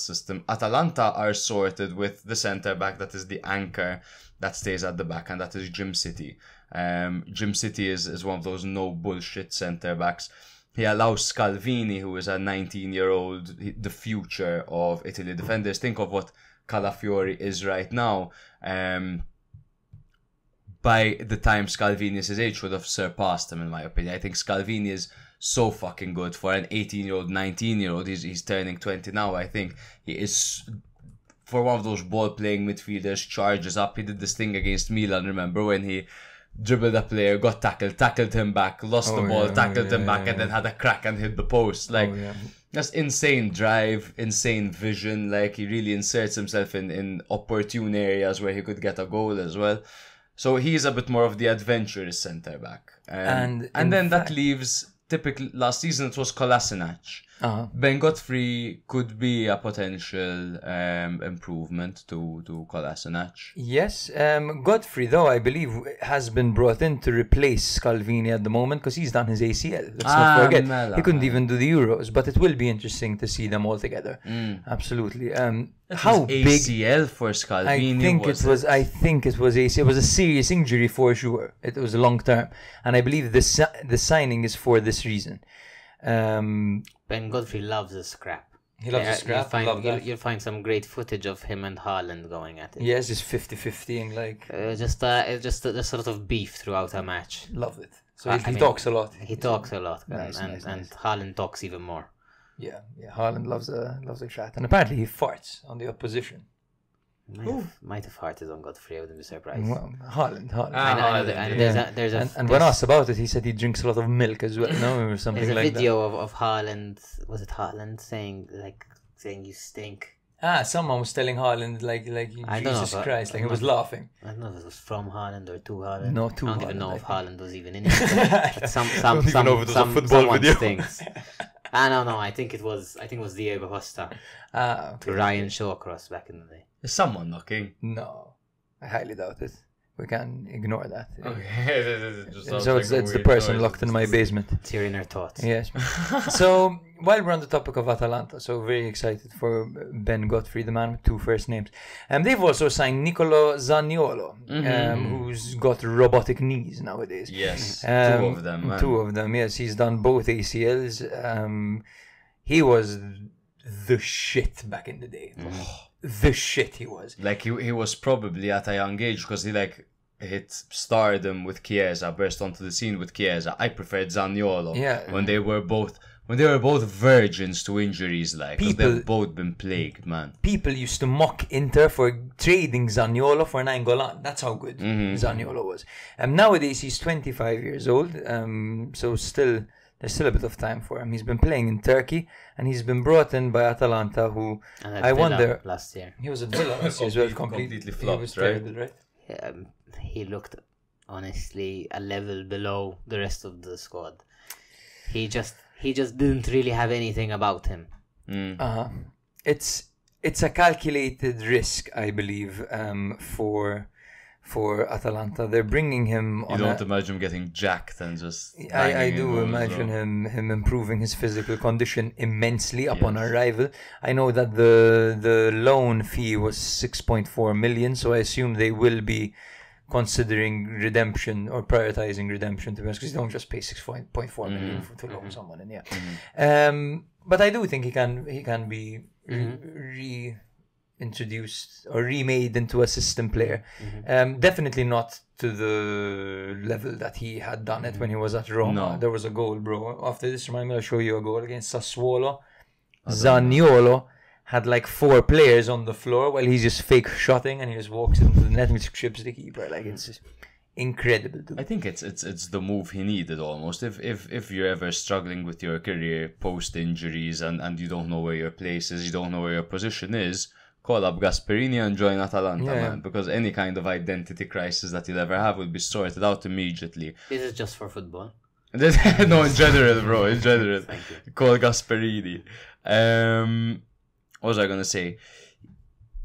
system. Atalanta are sorted with the centre-back that is the anchor that stays at the back, and that is Jim City. Jim City is one of those no bullshit centre backs He allows Scalvini, who is a 19-year-old, the future of Italy defenders. Think of what Calafiori is right now. By the time Scalvini is his age, would have surpassed him, in my opinion. I think Scalvini is so fucking good for an 18-year-old, 19-year-old. He's turning 20 now. I think he is, for one of those ball-playing midfielders, charges up. He did this thing against Milan, remember, when he dribbled a player, got tackled, tackled him back, lost the ball, tackled him back, and then had a crack and hit the post. Like, that's insane drive, insane vision. Like, he really inserts himself in opportune areas where he could get a goal as well. So he's a bit more of the adventurous centre-back. And then that leaves, typically, last season it was Kolasinac. Ben Godfrey could be a potential improvement to Kolasinac. Yes, Godfrey, though, I believe, has been brought in to replace Scalvini at the moment because he's done his ACL. Let's not forget. He couldn't even do the Euros, but it will be interesting to see them all together. Absolutely. How big ACL for Scalvini? I think it was ACL. It was a serious injury for sure. It was long term, and I believe the signing is for this reason. Ben Godfrey loves the scrap. He loves the scrap. You'll find some great footage of him and Haaland going at it. Yes, it's 50-50 and like just sort of beef throughout a match. Love it. So he talks a lot. He talks a lot, and Haaland talks even more. Yeah, yeah. Haaland loves a chat, and apparently he farts on the opposition. Might have farted on Godfrey. I wouldn't be surprised. Well, Haaland. And when asked about it, he said he drinks a lot of milk as well. No, or something like that. There's a video of Haaland. Was it Haaland saying you stink? Someone was telling Haaland like Jesus Christ, like he was laughing. I don't know if it was from Haaland or to Haaland. No, to Haaland. I don't even know if Haaland was even in it. But some football video stinks. No, I think it was Diego Costa. Okay. Ryan Shawcross back in the day. Is someone knocking? No, I highly doubt it. We can ignore that. Okay. it's the person locked in my basement. It's your inner thoughts. Yes. So while we're on the topic of Atalanta, so very excited for Ben Godfrey, the man with two first names. They've also signed Nicolo Zaniolo, who's got robotic knees nowadays. Yes, two of them. Man. Two of them. Yes, he's done both ACLs. He was the shit back in the day. The shit he was. Like he was probably at a young age because he hit stardom with Chiesa, burst onto the scene with Chiesa. I preferred Zaniolo. Yeah. When they were both virgins to injuries, they've both been plagued, man. People used to mock Inter for trading Zaniolo for Nainggolan. That's how good Zaniolo was. Nowadays he's 25 years old. So still there's still a bit of time for him. He's been playing in Turkey, and he's been brought in by Atalanta, who I wonder last year he was at Villa last year as well, completely flopped. He was terrible, right? Yeah, he looked honestly a level below the rest of the squad. He just didn't really have anything about him. It's a calculated risk, I believe, for Atalanta. They're bringing him on. You don't imagine him getting jacked and just... I do imagine him improving his physical condition immensely upon arrival. I know that the loan fee was 6.4 million, so I assume they will be considering redemption or prioritizing redemption, to be honest, because you don't just pay 6.4 million to loan someone in. Yeah. But I do think he can be reintroduced or remade into a system player. Definitely not to the level that he had done it when he was at Roma. No. There was a goal, bro. After this, remind me, I'll show you a goal against Sassuolo. Zaniolo had like four players on the floor while he's just fake shotting and he just walks into the net and trips the keeper. Like, it's just incredible, dude. I think it's the move he needed almost. If you're ever struggling with your career post injuries and you don't know where your place is, you don't know where your position is, call up Gasperini and join Atalanta, man, because any kind of identity crisis that you'll ever have will be sorted out immediately. This is just for football. No, in general, bro, in general. Thank you. Call Gasperini. What was I going to say?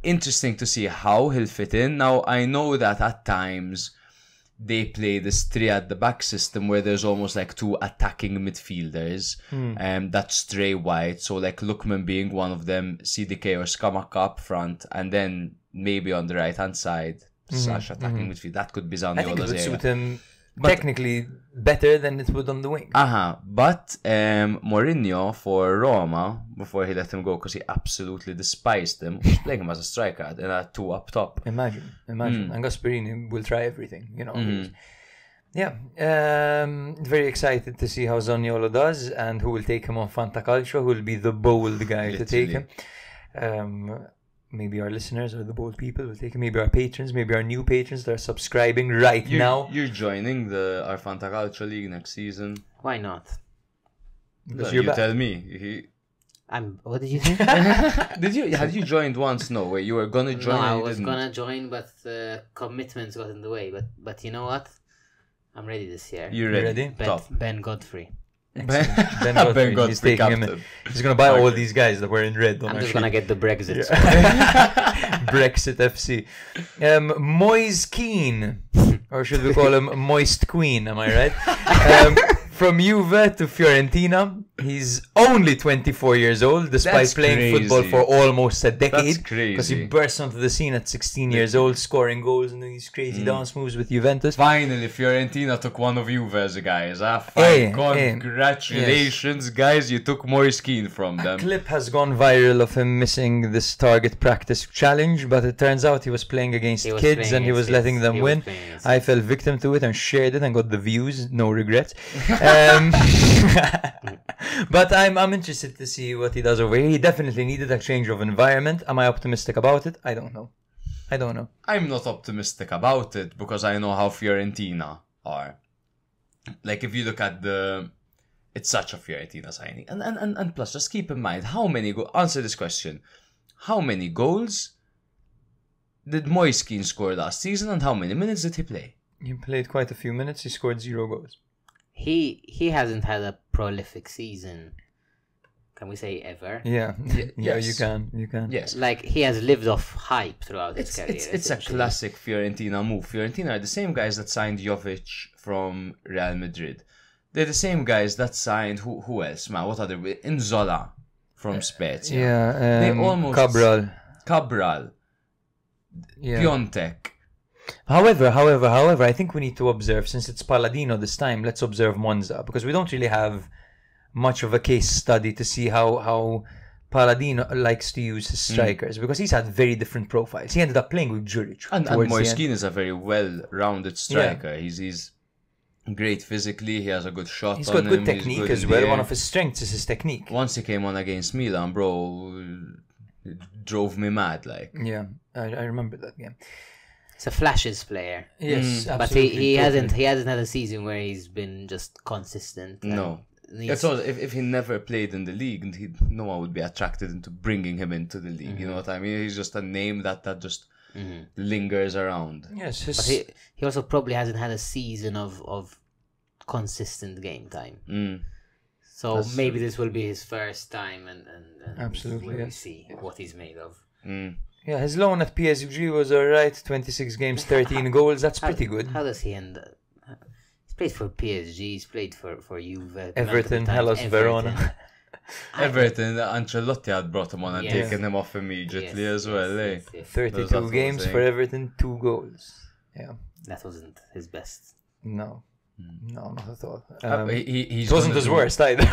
Interesting to see how he'll fit in. Now, I know that at times they play this three at the back system where there's almost like two attacking midfielders that stray wide. So like Lookman being one of them, CDK or Scamacca up front, and then maybe on the right hand side, Sasha attacking midfield. That could be Zaniolo's area. I think it would suit him technically better than it would on the wing. But Mourinho for Roma, before he let him go, because he absolutely despised him, was playing him as a striker and a two up top. Imagine. And Gasperini will try everything, you know. Very excited to see how Zaniolo does and who will take him on Fantacalcio, who will be the bold guy to take him. Maybe our listeners or the bold people will take him. Maybe our patrons, maybe our new patrons that are subscribing now. You're joining our Fantacalcio League next season. Why not? Because you tell me. What did you think? Had you joined once? No way. You were gonna join. No, I was gonna join, but commitments got in the way. But you know what? I'm ready this year. You're ready? Ben Godfrey. Ben Godfrey, he's taking him. He's going to buy all these guys that were in red. I'm just going to get the Brexit. Yeah. Brexit FC. Moise Keane, or should we call him Moist Queen, am I right? From Juve to Fiorentina. He's only 24 years old, despite playing football for almost a decade. That's crazy. Because he burst onto the scene at 16 years old, scoring goals and doing these crazy dance moves with Juventus. Finally, Fiorentina took one of Juve's guys. Congratulations, guys. You took Moise Keane from them. A clip has gone viral of him missing this target practice challenge, but it turns out he was playing against kids and he was letting them win. I fell victim to it and shared it and got the views. No regrets. But I'm interested to see what he does over here. He definitely needed a change of environment. Am I optimistic about it? I don't know. I'm not optimistic about it because I know how Fiorentina are. Like, if you look at it's such a Fiorentina signing. And plus, just keep in mind, answer this question. How many goals did Moise Keane score last season and how many minutes did he play? He played quite a few minutes. He scored 0 goals. He hasn't had a prolific season. Can we say ever? Yeah. You can. Yes. Like, he has lived off hype throughout his career. It's a classic Fiorentina move. Fiorentina are the same guys that signed Jovic from Real Madrid. They're the same guys that signed who else? Man, what other? Inzola from Spezia. Cabral. Yeah. Piontek. However, I think we need to observe, since it's Palladino this time, let's observe Monza, because we don't really have much of a case study to see how Palladino likes to use his strikers, because he's had very different profiles. He ended up playing with Juric. And Moise Keane is a very well-rounded striker. Yeah. He's great physically, he has a good shot. He's got good technique as well. One of his strengths is his technique. Once he came on against Milan, bro, it drove me mad. Yeah, I remember that game. He's a flashes player. Yes, absolutely. But he hasn't had a season where he's been just consistent. No. If he never played in the league, no one would be attracted into bringing him into the league. You know what I mean? He's just a name that just lingers around. Yes. But he also probably hasn't had a season of consistent game time. So maybe this will be his first time and absolutely, we'll see what he's made of. Yeah, his loan at PSG was alright. 26 games, 13 goals. That's pretty good. How does he end up? He's played for PSG. He's played for Juve, Everton, Hellas Verona. Everton, Ancelotti had brought him on and taken him off immediately as well. 32 games for Everton, 2 goals. Yeah, that wasn't his best. No, not at all. It wasn't his worst either.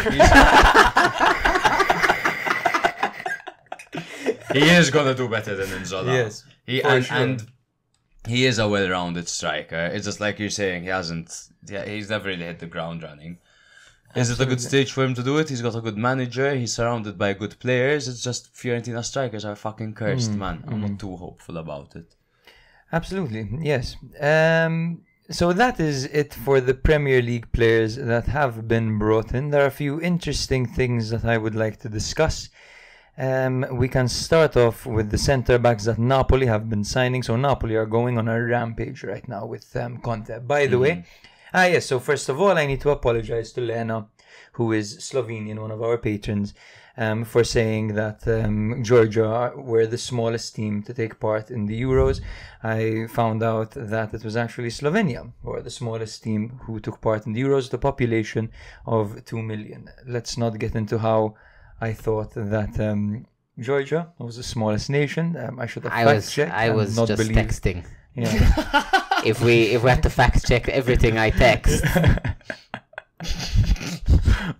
He is going to do better than Inzola. Yes, and he is a well-rounded striker. It's just like you're saying, he's never really hit the ground running. Is it a good stage for him to do it? He's got a good manager. He's surrounded by good players. It's just Fiorentina strikers are fucking cursed, man. I'm not too hopeful about it. Absolutely, yes. So that is it for the Premier League players that have been brought in. There are a few interesting things that I would like to discuss. We can start off with the centre-backs that Napoli have been signing. So Napoli are going on a rampage right now with Conte. By the way, so first of all, I need to apologise to Lena, who is Slovenian, one of our patrons, for saying that Georgia were the smallest team to take part in the Euros. I found out that it was actually Slovenia were the smallest team who took part in the Euros, the population of 2 million. Let's not get into how I thought that Georgia was the smallest nation. I should have fact-checked. I was just texting. Yeah. if we have to fact check everything I text.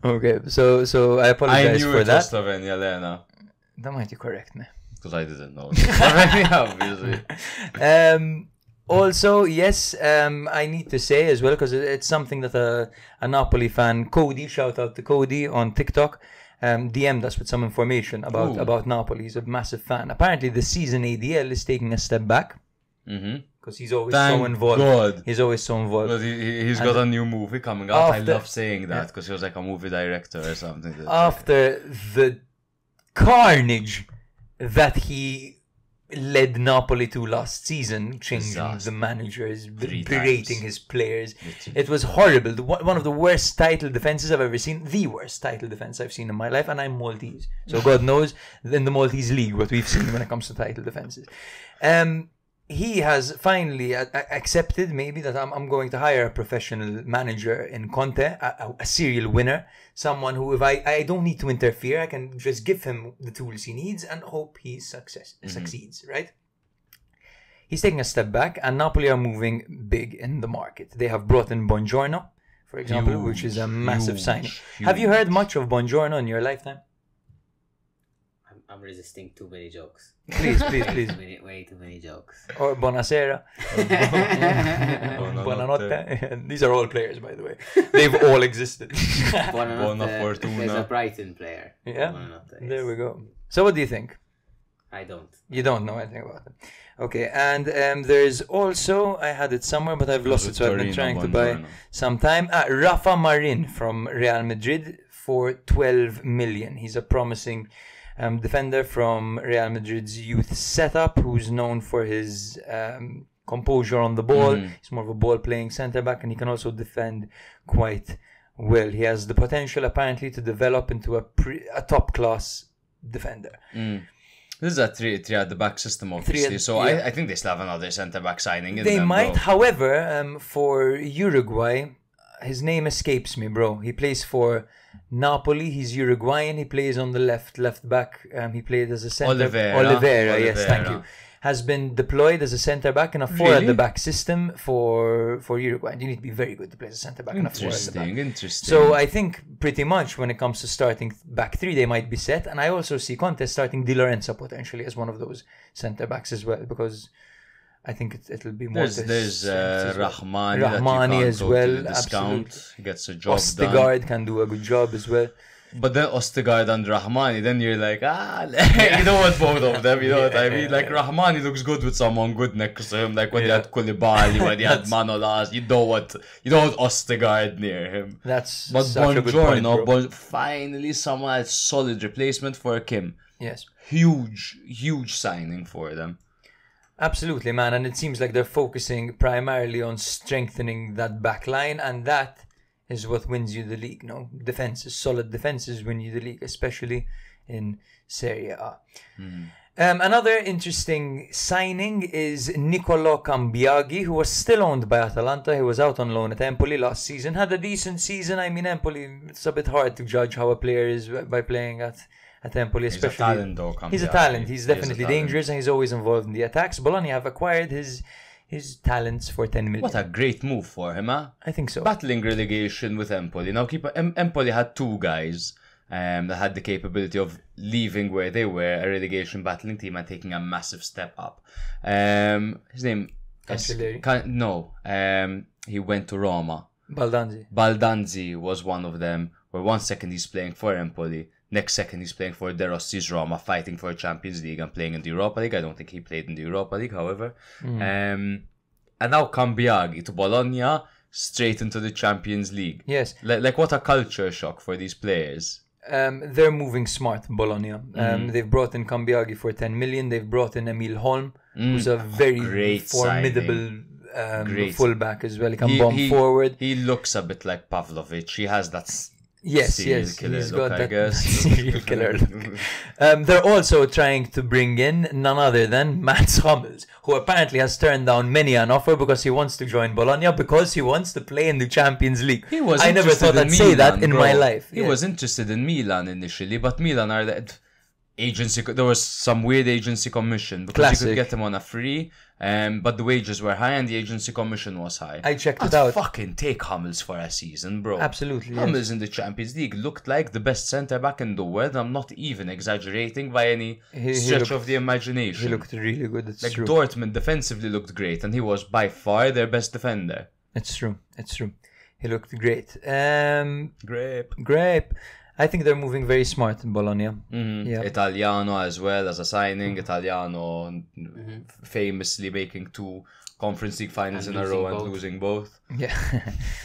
Okay, so I apologize for that. I knew it was Slovenia, Lena. Don't mind you correct me. Because I didn't know. Obviously. Also, yes, I need to say as well, because it's something that a Napoli fan, Cody, shout out to Cody on TikTok, DM'd us with some information about Napoli. He's a massive fan. Apparently, this season ADL is taking a step back. Mm-hmm. Because he's always so involved. God. He's always so involved. But he's got a new movie coming out. I love saying that because he was like a movie director or something. After the carnage that he led Napoli to last season, changing the managers, berating his players. It was horrible. One of the worst title defenses I've ever seen. The worst title defense I've seen in my life. And I'm Maltese. So God knows in the Maltese league what we've seen when it comes to title defenses. He has finally accepted maybe that I'm going to hire a professional manager in Conte, a serial winner, someone who, if I don't need to interfere, I can just give him the tools he needs and hope he succeeds, right? He's taking a step back, and Napoli are moving big in the market. They have brought in Bongiorno, for example, which is a massive signing. Have you heard much of Bongiorno in your lifetime? I'm resisting too many jokes. Please. Way too many jokes. Or Bonasera. Buonanotte. These are all players, by the way. They've all existed. Buona Fortuna. There's a Brighton player. Yeah. Yes. There we go. So what do you think? I don't. You don't know anything about them. Okay. And there's also, I had it somewhere, but I've lost it. So I've been trying to buy some time. Rafa Marin from Real Madrid for 12 million. He's a promising defender from Real Madrid's youth setup, who's known for his composure on the ball. He's more of a ball-playing centre-back, and he can also defend quite well. He has the potential, apparently, to develop into a top-class defender. This is a three at the back system, obviously. I think they still have another centre-back signing in them, might, bro. However, for Uruguay, his name escapes me, bro. He plays for Napoli. He's Uruguayan. He plays on the left back. He played as a centre. Oliveira. Yes, thank you. Has been deployed as a centre back in a four at the back system for Uruguay. You need to be very good to play as a centre back in a four at the back. Interesting. So I think pretty much when it comes to starting back three, they might be set. And I also see Conte starting Di Lorenzo potentially as one of those centre backs as well, because I think it'll be more. There's Rahmani as well. Absolutely, gets a job. Ostergaard can do a good job as well. But then Ostergaard and Rahmani, then you're like, you don't want both of them. You know what I mean? Like Rahmani looks good with someone good next to him. Like when he had Koulibaly, when he had Manolas, you don't want Ostergaard near him. But such a good point, bro. But finally, someone has solid replacement for Kim. Yes, huge signing for them. Absolutely, man, and it seems like they're focusing primarily on strengthening that back line, and that is what wins you the league. No, defenses, solid defenses win you the league, especially in Serie A. Another interesting signing is Nicolò Cambiaghi, who was still owned by Atalanta. He was out on loan at Empoli last season, had a decent season. I mean, Empoli, it's a bit hard to judge how a player is by playing at Empoli, especially. He's a talent, though. He's a talent. He's definitely dangerous, and he's always involved in the attacks. Bologna have acquired his talents for 10 million. What a great move for him, huh? I think so. Battling relegation with Empoli. Now, Empoli had two guys that had the capability of leaving where they were, a relegation battling team, and taking a massive step up. His name... he went to Roma. Baldanzi. Baldanzi was one of them, where one second he's playing for Empoli, next second he's playing for De Rossi's Roma, fighting for Champions League and playing in the Europa League. I don't think he played in the Europa League, however. And now Cambiaghi to Bologna, straight into the Champions League. Yes. Like what a culture shock for these players. They're moving smart, Bologna. They've brought in Cambiaghi for 10 million. They've brought in Emil Holm, who's a very formidable signing. Fullback as well. He can bomb forward. He looks a bit like Pavlovich. He has that... Yes, he's got that serial killer look. They're also trying to bring in none other than Mats Hummels, who apparently has turned down many an offer because he wants to join Bologna, because he wants to play in the Champions League. I never thought I'd say that in my life. He was interested in Milan initially, but Milan are... agency, there was some weird agency commission because you could get them on a free, but the wages were high and the agency commission was high. I checked it out. Fucking take Hummels for a season, bro. Absolutely. Hummels in the Champions League looked like the best centre back in the world. I'm not even exaggerating by any stretch of the imagination. He looked really good. It's true. Dortmund defensively looked great, and he was by far their best defender. It's true. It's true. He looked great. Grape. I think they're moving very smart in Bologna. Mm-hmm. Yeah. Italiano as well as a signing. Italiano famously making 2 Conference League finals in a row and losing both. Yeah.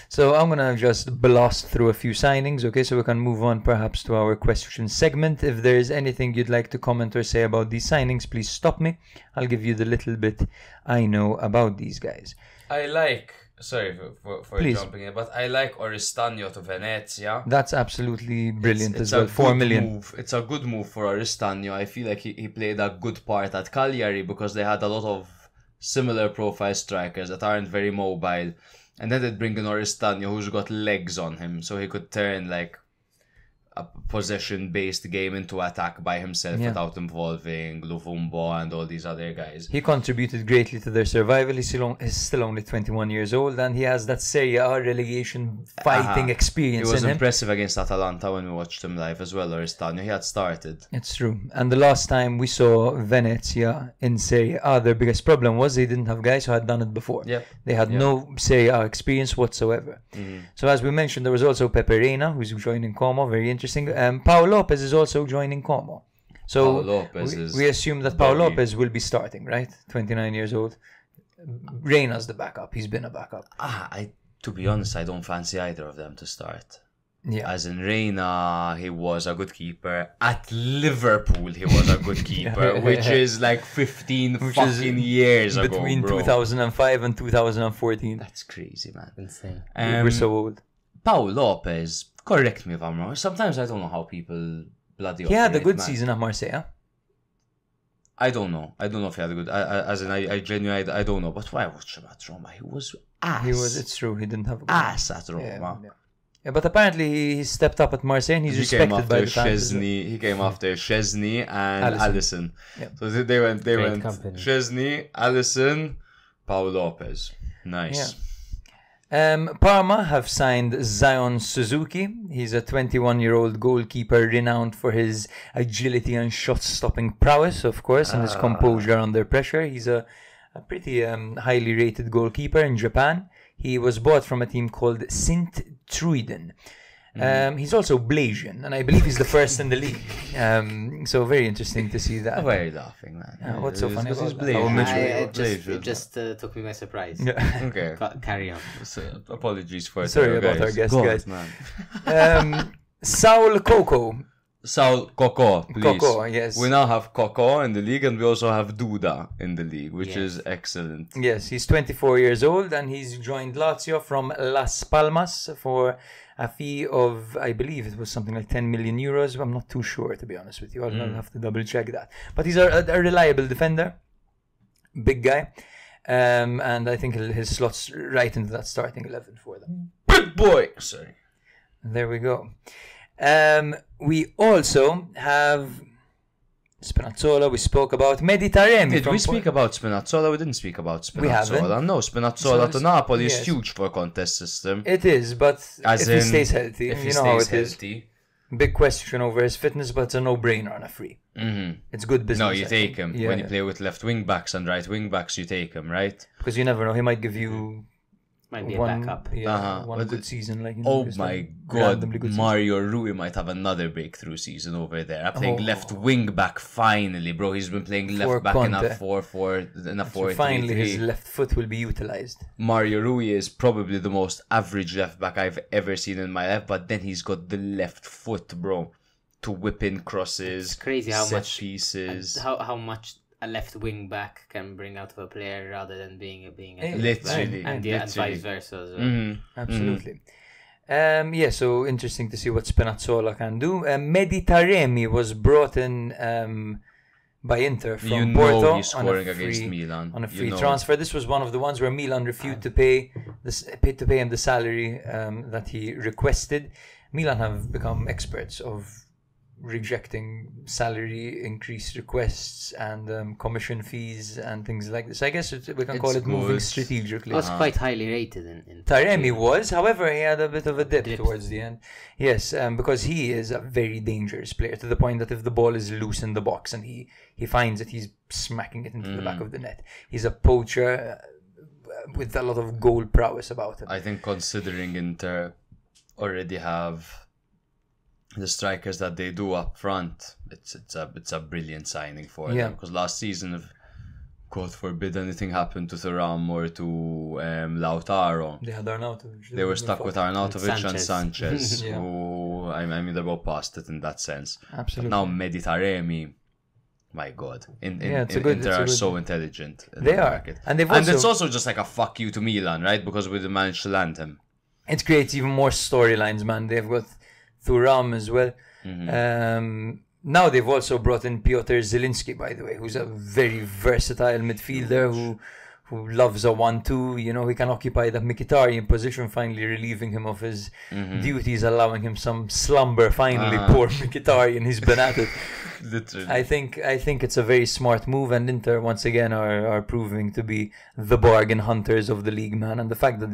So I'm going to just blast through a few signings, okay? So we can move on perhaps to our question segment. If there is anything you'd like to comment or say about these signings, please stop me. I'll give you the little bit I know about these guys. I like... Sorry for jumping in, but I like Oristano to Venezia. That's absolutely brilliant as well. 4 million. Move. It's a good move for Oristano. I feel like he played a good part at Cagliari because they had a lot of similar profile strikers that aren't very mobile. And then they'd bring in Oristano, who's got legs on him, so he could turn like a possession-based game into attack by himself without involving Luvumbo and all these other guys. He contributed greatly to their survival. He's still only 21 years old and he has that Serie A relegation fighting experience in him. He was impressive against Atalanta when we watched him live as well, Oristano. He had started. It's true. And the last time we saw Venezia in Serie A, their biggest problem was they didn't have guys who had done it before. Yep. They had no Serie A experience whatsoever. Mm-hmm. So as we mentioned, there was also Pepe Reina, who's joining Como, very interesting. Pau Lopez is also joining Como. So we assume that Pau Lopez will be starting, right? 29 years old. Reina's the backup. He's been a backup. To be honest, I don't fancy either of them to start. Yeah. As in Reina, he was a good keeper. At Liverpool, he was a good keeper, which is like 15 fucking years ago, between 2005 and 2014. That's crazy, man. Insane. We're so old. Pau Lopez... Correct me if I'm wrong. Sometimes I don't know how people bloody. He had a good season at Marseille. I don't know. I don't know if he had a good. I don't know. But why watch him at Roma? He was ass. He was. It's true. He didn't have a good ass at Roma. Yeah, but apparently he stepped up at Marseille. And he's respected by the fans. He came after Szczesny and Alisson. Yeah. So they went. Szczesny, Alisson, Paulo Lopez. Nice. Yeah. Parma have signed Zion Suzuki. He's a 21-year-old goalkeeper renowned for his agility and shot-stopping prowess, of course, and his composure under pressure. He's a pretty highly rated goalkeeper in Japan. He was bought from a team called Sint-Truiden. He's also Blasian, and I believe he's the first in the league. So very interesting to see that. Why are you laughing, man? What's so funny about that? It just took me by surprise. Yeah. Okay. Carry on. So, apologies for it. Sorry about our guest, guys. Man. Saul Coco, please. Coco, yes. We now have Coco in the league and we also have Duda in the league, which is excellent. Yes, he's 24 years old and he's joined Lazio from Las Palmas for a fee of, I believe it was something like 10 million euros. I'm not too sure, to be honest with you. I'll have to double check that. But he's a reliable defender, big guy. And I think his slot's right into that starting 11 for them. Big boy! Sorry. There we go. We also have Spinazzola. We spoke about Meditaremi. Did we speak about Spinazzola? We didn't speak about Spinazzola. We haven't. No, Spinazzola to Napoli is huge for contest system. It is, but as if he stays healthy, if you know how it is. Big question over his fitness, but it's a no-brainer on a free. It's good business. No, you take him. Yeah, when you play with left wing backs and right wing backs, you take him, right? Because you never know. He might give you... Might be a backup. Yeah, one good season. Like, oh my God, Mario Rui might have another breakthrough season over there. I'm playing left wing back finally, bro. He's been playing left back in a 4-4. Finally, his left foot will be utilized. Mario Rui is probably the most average left back I've ever seen in my life, but then he's got the left foot, bro, to whip in crosses. It's crazy how much pieces. How much a left wing back can bring out of a player rather than being a literally back. And vice versa as well. Absolutely. Yeah, so interesting to see what Spinazzola can do. Meditaremi was brought in by Inter from Porto he's scoring against Milan on a free transfer. This was one of the ones where Milan refused to pay him the salary that he requested. Milan have become experts of rejecting salary increase requests and commission fees and things like this. I guess we can call it moving strategically. It was quite highly rated. In Taremi was, however, he had a bit of a dip towards the end. Yes, because he is a very dangerous player, to the point that if the ball is loose in the box and he finds it, he's smacking it into the back of the net. He's a poacher with a lot of goal prowess about him. I think considering Inter already have the strikers that they do up front, it's a brilliant signing for them, because last season, if God forbid anything happened to Thuram or to Lautaro, they had Arnautovic. They were stuck with Arnautovic and Sanchez. Who I mean they're both past it in that sense. Absolutely. But now Mehdi Taremi, my God, Inter are so intelligent. They are, and it's also just like a fuck you to Milan, right? Because we managed to land him. It creates even more storylines, man. They've got Thuram as well. Now they've also brought in Piotr Zielinski, by the way, who's a very versatile midfielder who loves a 1-2. You know, he can occupy that Mkhitaryan position, finally relieving him of his duties, allowing him some slumber. Finally, poor Mkhitaryan, he's been at it. Literally. I think it's a very smart move, and Inter once again are proving to be the bargain hunters of the league, man. And the fact that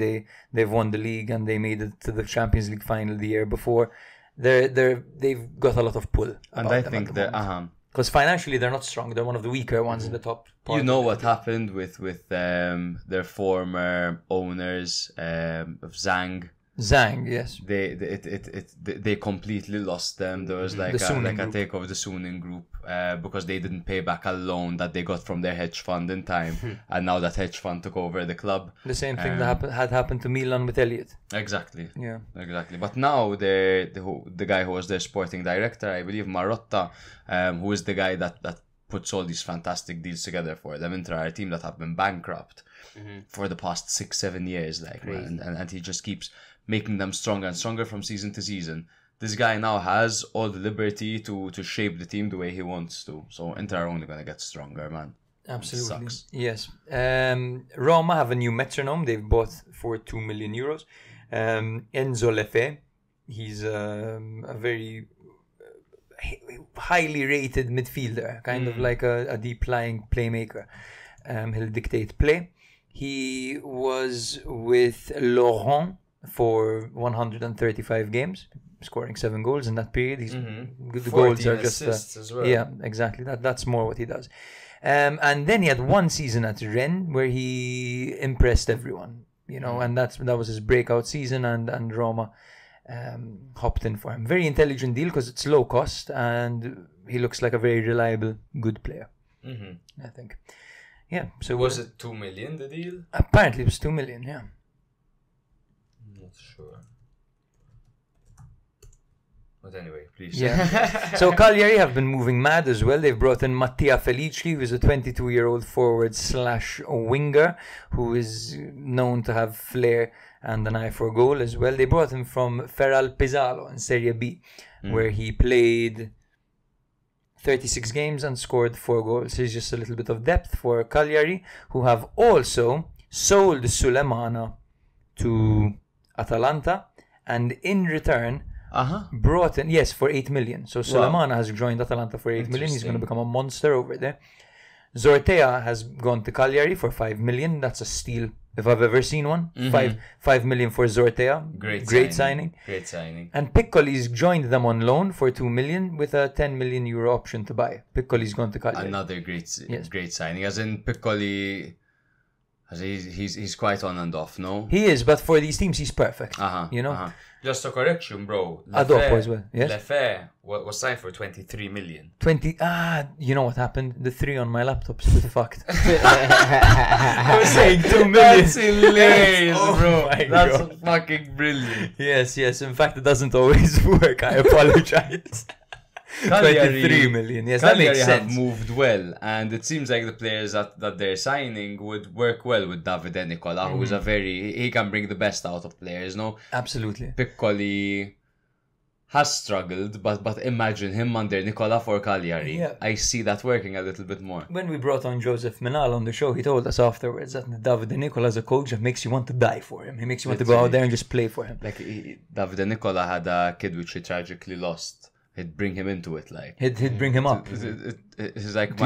they've won the league and they made it to the Champions League final the year before, they've got a lot of pull. And I think that because financially they're not strong; they're one of the weaker ones in the top part. You know what happened with their former owners of Zhang. Zhang, yes. They completely lost them. There was like a take of the Suning Group because they didn't pay back a loan that they got from their hedge fund in time, and now that hedge fund took over the club. The same thing that happened to Milan with Elliott. Exactly. Yeah. Exactly. But now the guy who was their sporting director, I believe Marotta, who is the guy that puts all these fantastic deals together for them. Inter are a team that have been bankrupt for the past 6-7 years, and he just keeps making them stronger and stronger from season to season. This guy now has all the liberty to shape the team the way he wants to. So Inter are only going to get stronger, man. Absolutely. Sucks. Yes. Roma have a new metronome. They've bought for 2 million euros. Enzo Lefebvre. He's a very highly rated midfielder, kind of like a deep-lying playmaker. He'll dictate play. He was with Laurent for 135 games, scoring 7 goals in that period. He's the goals are just assists as well. Yeah, exactly. That's more what he does. And then he had one season at Rennes where he impressed everyone, you know, and that was his breakout season, and Roma hopped in for him. Very intelligent deal because it's low cost, and he looks like a very reliable, good player. I think. Yeah. So was it 2 million the deal? Apparently, it was 2 million. Yeah. Sure, but anyway, please. Yeah. So Cagliari have been moving mad as well. They've brought in Mattia Felici, who is a 22-year-old forward/winger who is known to have flair and an eye for goal as well. They brought him from Feral Pesaro in Serie B, where he played 36 games and scored 4 goals. He's just a little bit of depth for Cagliari, who have also sold Sulemana to Atalanta, and in return brought in, for 8 million. So Sulemana has joined Atalanta for 8 million. He's going to become a monster over there. Zortea has gone to Cagliari for 5 million. That's a steal if I've ever seen one. 5 million for Zortea. Great signing. And Piccoli's joined them on loan for 2 million with a 10 million euro option to buy. Piccoli's gone to Cagliari. Another great signing. As in Piccoli, he's quite on and off, no? He is, but for these teams, he's perfect. You know? Just a correction, bro. Adolfo as well. Yes? Lefebvre was signed for 23 million. You know what happened? The 3 on my laptop is fucked. I was saying 2 million. That's hilarious, bro. That's fucking brilliant. Yes. In fact, it doesn't always work. I apologize. 23 million. Yes, Cagliari, that makes sense. Have moved well, and it seems like the players that they're signing would work well with Davide Nicola, who is he can bring the best out of players, no? Absolutely. Piccoli has struggled, but imagine him under Nicola for Cagliari. Yeah. I see that working a little bit more. When we brought on Joseph Menal on the show, he told us afterwards that Davide Nicola is a coach that makes you want to die for him. He makes you want to go out there and just play for him. Like Davide Nicola had a kid which he tragically lost. he'd bring him into it, like he'd bring him up. It's like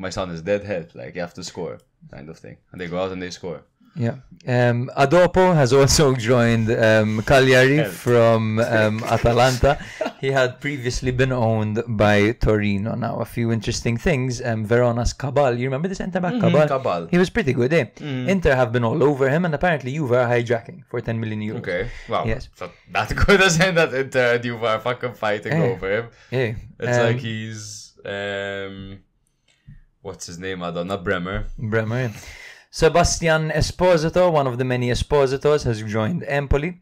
my son is deadhead, like you have to score, kind of thing. And they go out and they score. Yeah. Adopo has also joined Cagliari from Atalanta. He had previously been owned by Torino. Now, a few interesting things. Verona's Cabal. You remember this centre-back, Cabal? He was pretty good, eh? Inter have been all over him, and apparently Juve are hijacking for 10 million euros. Okay. Wow. Yes. It's not that good as in that Inter and Juve are fucking fighting over him. Yeah. It's like he's... what's his name? I don't know. Bremer. Sebastian Esposito, one of the many Espositos, has joined Empoli.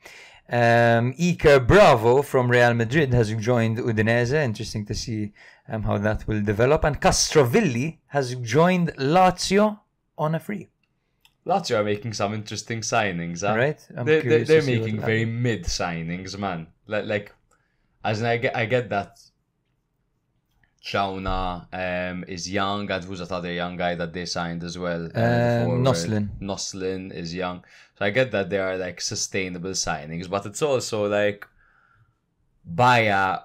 Iker Bravo from Real Madrid has joined Udinese. Interesting to see how that will develop. And Castrovilli has joined Lazio on a free. Lazio are making some interesting signings, huh? Right? They're making very mid signings, man. Like, as in I get that Shauna is young, and who's that other young guy that they signed as well? Noslin is young. So I get that they are like sustainable signings, but it's also like buy a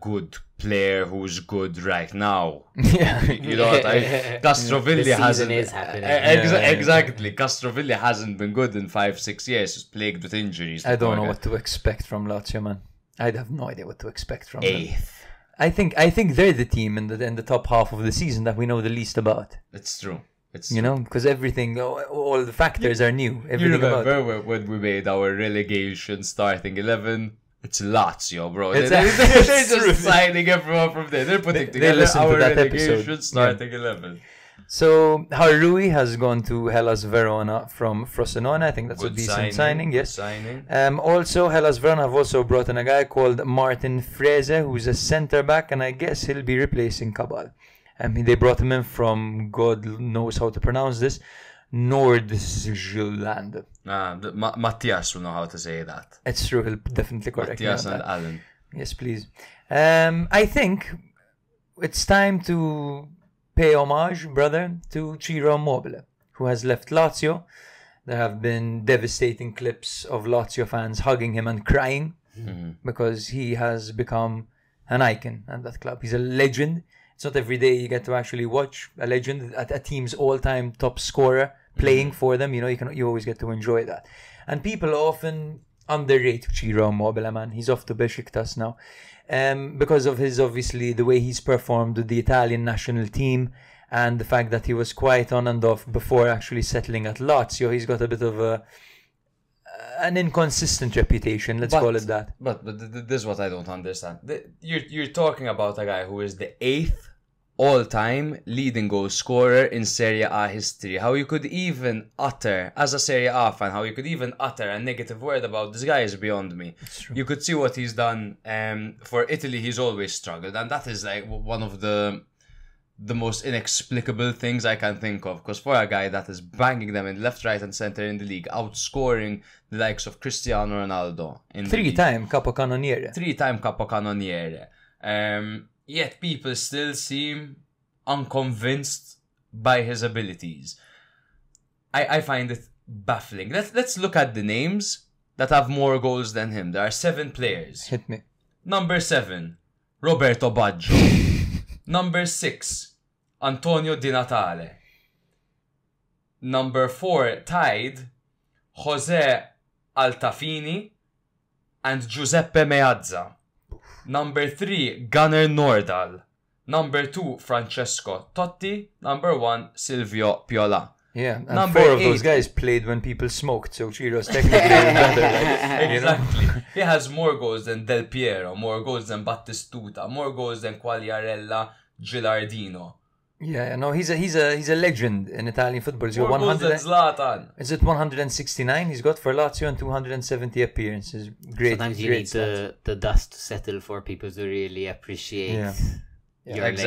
good player who's good right now. Yeah. You know what Castrovilli hasn't. Is happening. Exactly. Castrovilli hasn't been good in 5-6 years. He's plagued with injuries. I don't know what to expect from Lazio, man. I'd have no idea what to expect from them. I think they're the team in the top half of the season that we know the least about. It's true. You know, because everything, all the factors are new. Everything. You remember when we made our relegation starting 11? It's Lazio, bro. They're just signing everyone from there. They're putting together our relegation starting 11. So Haroui has gone to Hellas Verona from Frosinone. I think that's a decent signing. Yes. Also, Hellas Verona have also brought in a guy called Martin Freze, who's a centre back, and I guess he'll be replacing Cabal. They brought him in from God knows how to pronounce this, Nordsjælland. Matthias will know how to say that. It's true. He'll definitely correct me on that. Matthias and Alan. Yes, please. I think it's time to pay homage, brother, to Ciro Immobile, who has left Lazio. There have been devastating clips of Lazio fans hugging him and crying because he has become an icon at that club. He's a legend. It's not every day you get to actually watch a legend, a team's all-time top scorer, playing for them. You know, you always get to enjoy that. And people often underrate Ciro Immobile, man. He's off to Besiktas now. Because of his, obviously, the way he's performed with the Italian national team and the fact that he was quite on and off before actually settling at Lazio, he's got a bit of an inconsistent reputation, let's call it that. But this is what I don't understand. You're talking about a guy who is the 8th all-time leading goal scorer in Serie A history. How you could even utter, as a Serie A fan, a negative word about this guy is beyond me. You could see what he's done. For Italy, he's always struggled. And that is like one of the most inexplicable things I can think of. Because for a guy that is banging them in left, right and centre in the league, outscoring the likes of Cristiano Ronaldo. Three-time capocannoniere. Yet people still seem unconvinced by his abilities. I find it baffling. Let's look at the names that have more goals than him. There are 7 players. Hit me. Number 7, Roberto Baggio. Number 6, Antonio Di Natale. Number 4, tied, Jose Altafini and Giuseppe Meazza. Number 3, Gunnar Nordahl. Number 2, Francesco Totti. Number 1, Silvio Piola. Yeah, and number 4 of those guys played when people smoked, so Ciro's technically better. Like, exactly. You know? He has more goals than Del Piero, more goals than Battistuta, more goals than Quagliarella, Gilardino. Yeah, no, he's a legend in Italian football. He's got 100. Is it 169? He's got for Lazio and 270 appearances. Great. Sometimes you need the dust to settle for people to really appreciate your legacy.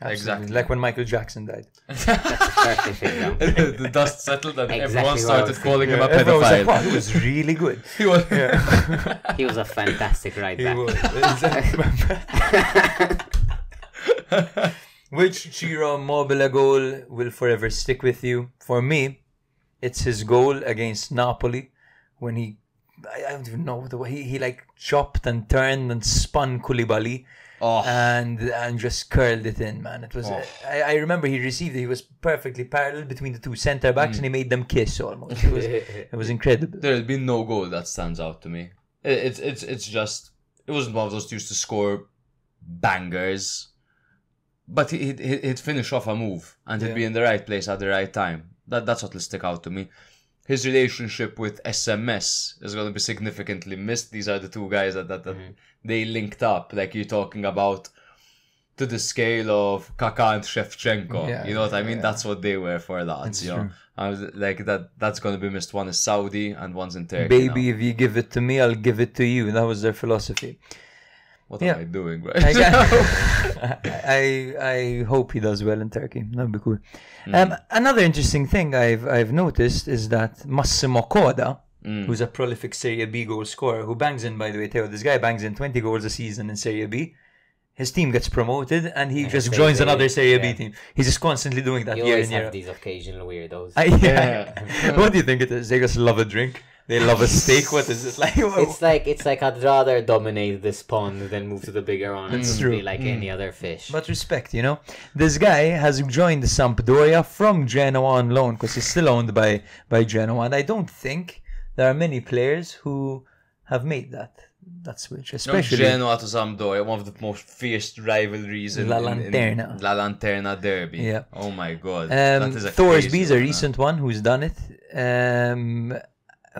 Absolutely. Exactly, like when Michael Jackson died. That's a perfect example. The dust settled and everyone started calling him a pedophile. He was really good. He was. Yeah. He was a fantastic right back. He was. Exactly. Which Ciro Immobile goal will forever stick with you? For me, it's his goal against Napoli when he I don't even know the way he like chopped and turned and spun Koulibaly and just curled it in, man. It was I remember he received it. He was perfectly parallel between the two centre backs and he made them kiss almost. It was it was incredible. There's been no goal that stands out to me. It's just it wasn't one of those used to score bangers, but he'd finish off a move and he'd be in the right place at the right time. That's what'll stick out to me. His relationship with SMS is going to be significantly missed. These are the two guys that they linked up. Like, you're talking about to the scale of Kaká and Shevchenko. Yeah, you know what I mean? Yeah. That's what they were for Lazio. Like, that's going to be missed. One is Saudi and one's in Turkey. Baby, now. If you give it to me, I'll give it to you. That was their philosophy. What am I doing right now? I hope he does well in Turkey. That'd be cool. Another interesting thing I've noticed is that Massimo Coda, who's a prolific Serie B goal scorer, who bangs in, by the way, Theo, this guy bangs in 20 goals a season in Serie B. His team gets promoted and he just joins another Serie B team. He's just constantly doing that year in year out. You always have these occasional weirdos. What do you think it is? They just love a drink. They love a steak. What is it like? It's like I'd rather dominate this pond than move to the bigger one. It's true. Like any other fish. But respect, you know. This guy has joined the Sampdoria from Genoa on loan because he's still owned by Genoa. And I don't think there are many players who have made that switch, especially Genoa to Sampdoria, one of the most fierce rivalries in La Lanterna derby. Yeah. Oh my God. That is a Thorsby is a recent one who's done it.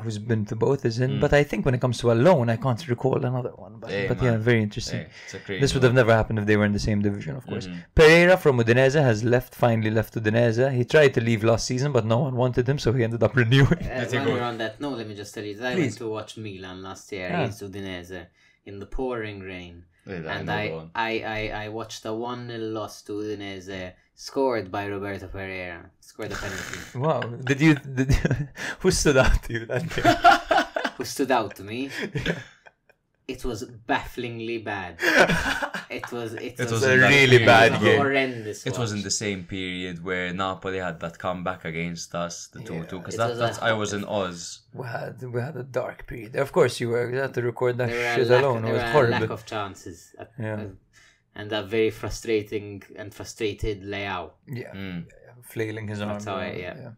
Who's been to both is in, but I think when it comes to a loan, I can't recall another one. But yeah, very interesting. This would have never happened if they were in the same division, of course. Pereira from Udinese has finally left Udinese. He tried to leave last season, but no one wanted him, so he ended up renewing. When we're on that, let me just tell you, I went to watch Milan last year against Udinese in the pouring rain, and I watched a 1-0 loss to Udinese. Scored by Roberto Pereira. Scored a penalty. Wow. Did you who stood out to you that day? Who stood out to me? Yeah. It was bafflingly bad. It was a really bad game. Horrendous. It was in the same period where Napoli had that comeback against us, the 2-2. Because I was in Oz. We had a dark period. Of course you were. You had to record that shit alone. It was horrible. Lack of chances. And that very frustrated Leao. Yeah. Flailing his arm. That's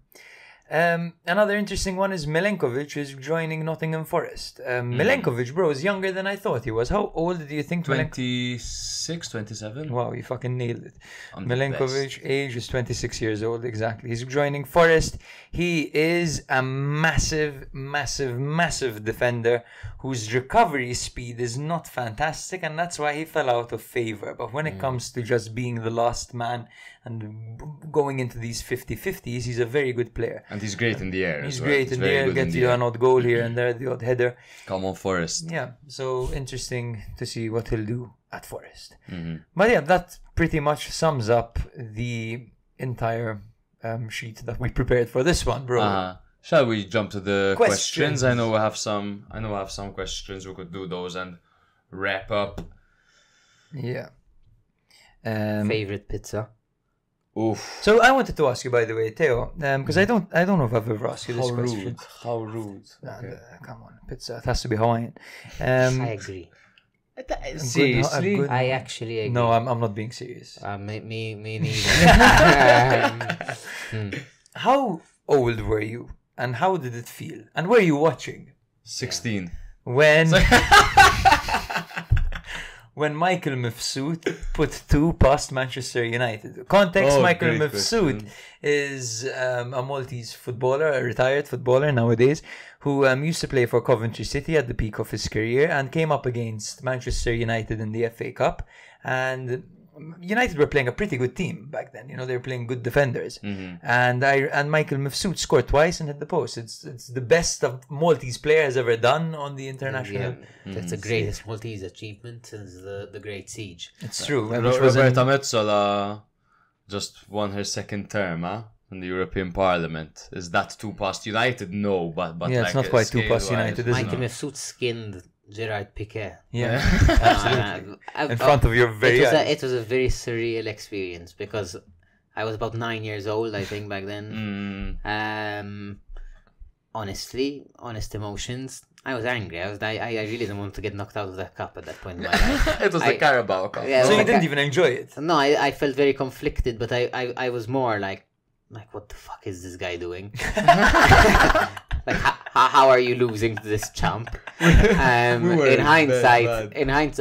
how another interesting one is Milenkovic is joining Nottingham Forest. Milenkovic, bro, is younger than I thought he was. How old do you think? 26, 27. Wow, you fucking nailed it. Milenkovic, age is 26 years old, exactly. He's joining Forest. He is a massive, massive, massive defender whose recovery speed is not fantastic, and that's why he fell out of favor. But when it comes to just being the last man and going into these 50-50s, he's a very good player. And he's great in the air. He's great in the air. Gets you an odd goal here and there, the odd header. Come on, Forest. Yeah, so interesting to see what he'll do at Forest. But yeah, that pretty much sums up the entire sheet that we prepared for this one, bro. Shall we jump to the questions? I know I have some questions. We could do those and wrap up. Yeah. Favorite pizza. Oof. So I wanted to ask you, by the way, Theo, because I don't know if I've ever asked you this question. How rude! Okay. Come on, pizza. It has to be Hawaiian. I agree. Seriously, I actually agree. No, I'm not being serious. Me neither. How old were you, and how did it feel, and were you watching? 16. When Michael Mifsud put 2 past Manchester United. Context, Michael Mifsud is a Maltese footballer, a retired footballer nowadays, who used to play for Coventry City at the peak of his career and came up against Manchester United in the FA Cup. And United were playing a pretty good team back then. You know, they were playing good defenders. And Michael Mifsud scored twice and hit the post. It's the best of Maltese player has ever done on the international. That's the greatest Maltese achievement since the Great Siege. It's true. Roberta Metsola just won her second term, in the European Parliament. Is that 2 past United? No, but yeah, it's not quite 2 past United. Michael Mifsud skinned Gerard Piqué. Yeah, absolutely. In front of your very eyes. It was a very surreal experience because I was about 9 years old, I think, back then. Honest emotions. I was angry. I really didn't want to get knocked out of that cup at that point in my life. It was the Carabao Cup. Yeah, so you didn't even enjoy it? No, I felt very conflicted, but I was more like, what the fuck is this guy doing? Like, how are you losing to this chump? In hindsight,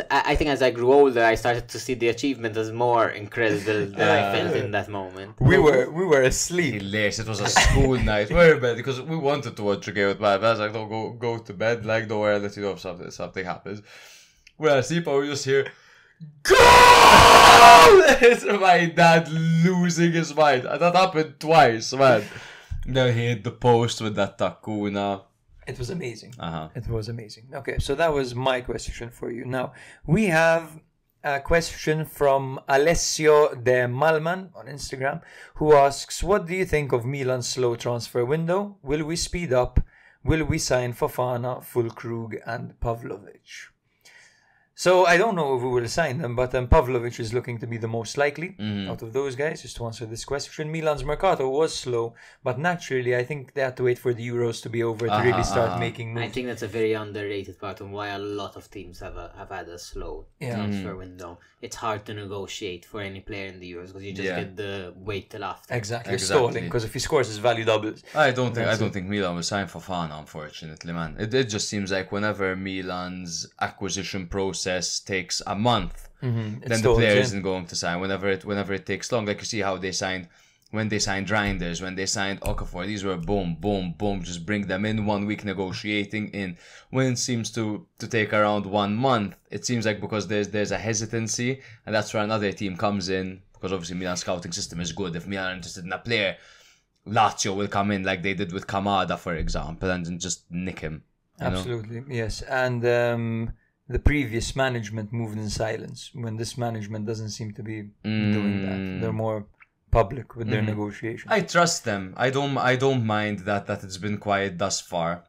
I think as I grew older, I started to see the achievement as more incredible than I felt in that moment. We were asleep. Hilarious. It was a school night. We were in bed because we wanted to watch a game with my dad. I was like, no, go to bed. Like, don't worry, I'll let you know if something happens. We're asleep, and we just hear, GOAL! It's my dad losing his mind. And that happened twice, man. No, he hit the post with that Takuna. It was amazing. It was amazing. Okay, so that was my question for you. Now, we have a question from Alessio de Malman on Instagram, who asks, what do you think of Milan's slow transfer window? Will we speed up? Will we sign Fofana, Füllkrug and Pavlovich? So I don't know if we will sign them, but Pavlovich is looking to be the most likely out of those guys, just to answer this question. Milan's mercato was slow, but naturally I think they had to wait for the Euros to be over to really start making moves. I think that's a very underrated part of why a lot of teams have had a slow transfer window. It's hard to negotiate for any player in the Euros because you just get the wait till after. Exactly. Stalling, because if he scores his value doubles. I don't think Milan will sign Fofana, unfortunately, man. It just seems like whenever Milan's acquisition process takes a month, then the player isn't going to sign. Whenever it takes long, like you see how they signed, when they signed Reinders, when they signed Okafor, these were boom, boom, boom, just bring them in, 1 week negotiating in. When it seems to take around 1 month, it seems like because there's a hesitancy, and that's where another team comes in, because obviously Milan's scouting system is good. If Milan are interested in a player, Lazio will come in like they did with Kamada, for example, and just nick him. Absolutely, yes. And the previous management moved in silence when this management doesn't seem to be doing that. They're more public with their negotiations. I trust them. I don't mind that it's been quiet thus far.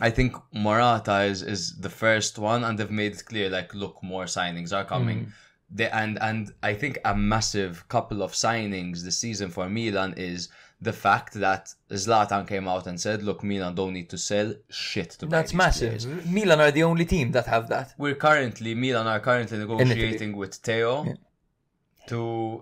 I think Morata is the first one, and they've made it clear, like, look, more signings are coming. And I think a massive couple of signings this season for Milan is the fact that Zlatan came out and said, look, Milan don't need to sell shit to buy. That's massive. Players. Milan are the only team that have that. Milan are currently negotiating with Theo to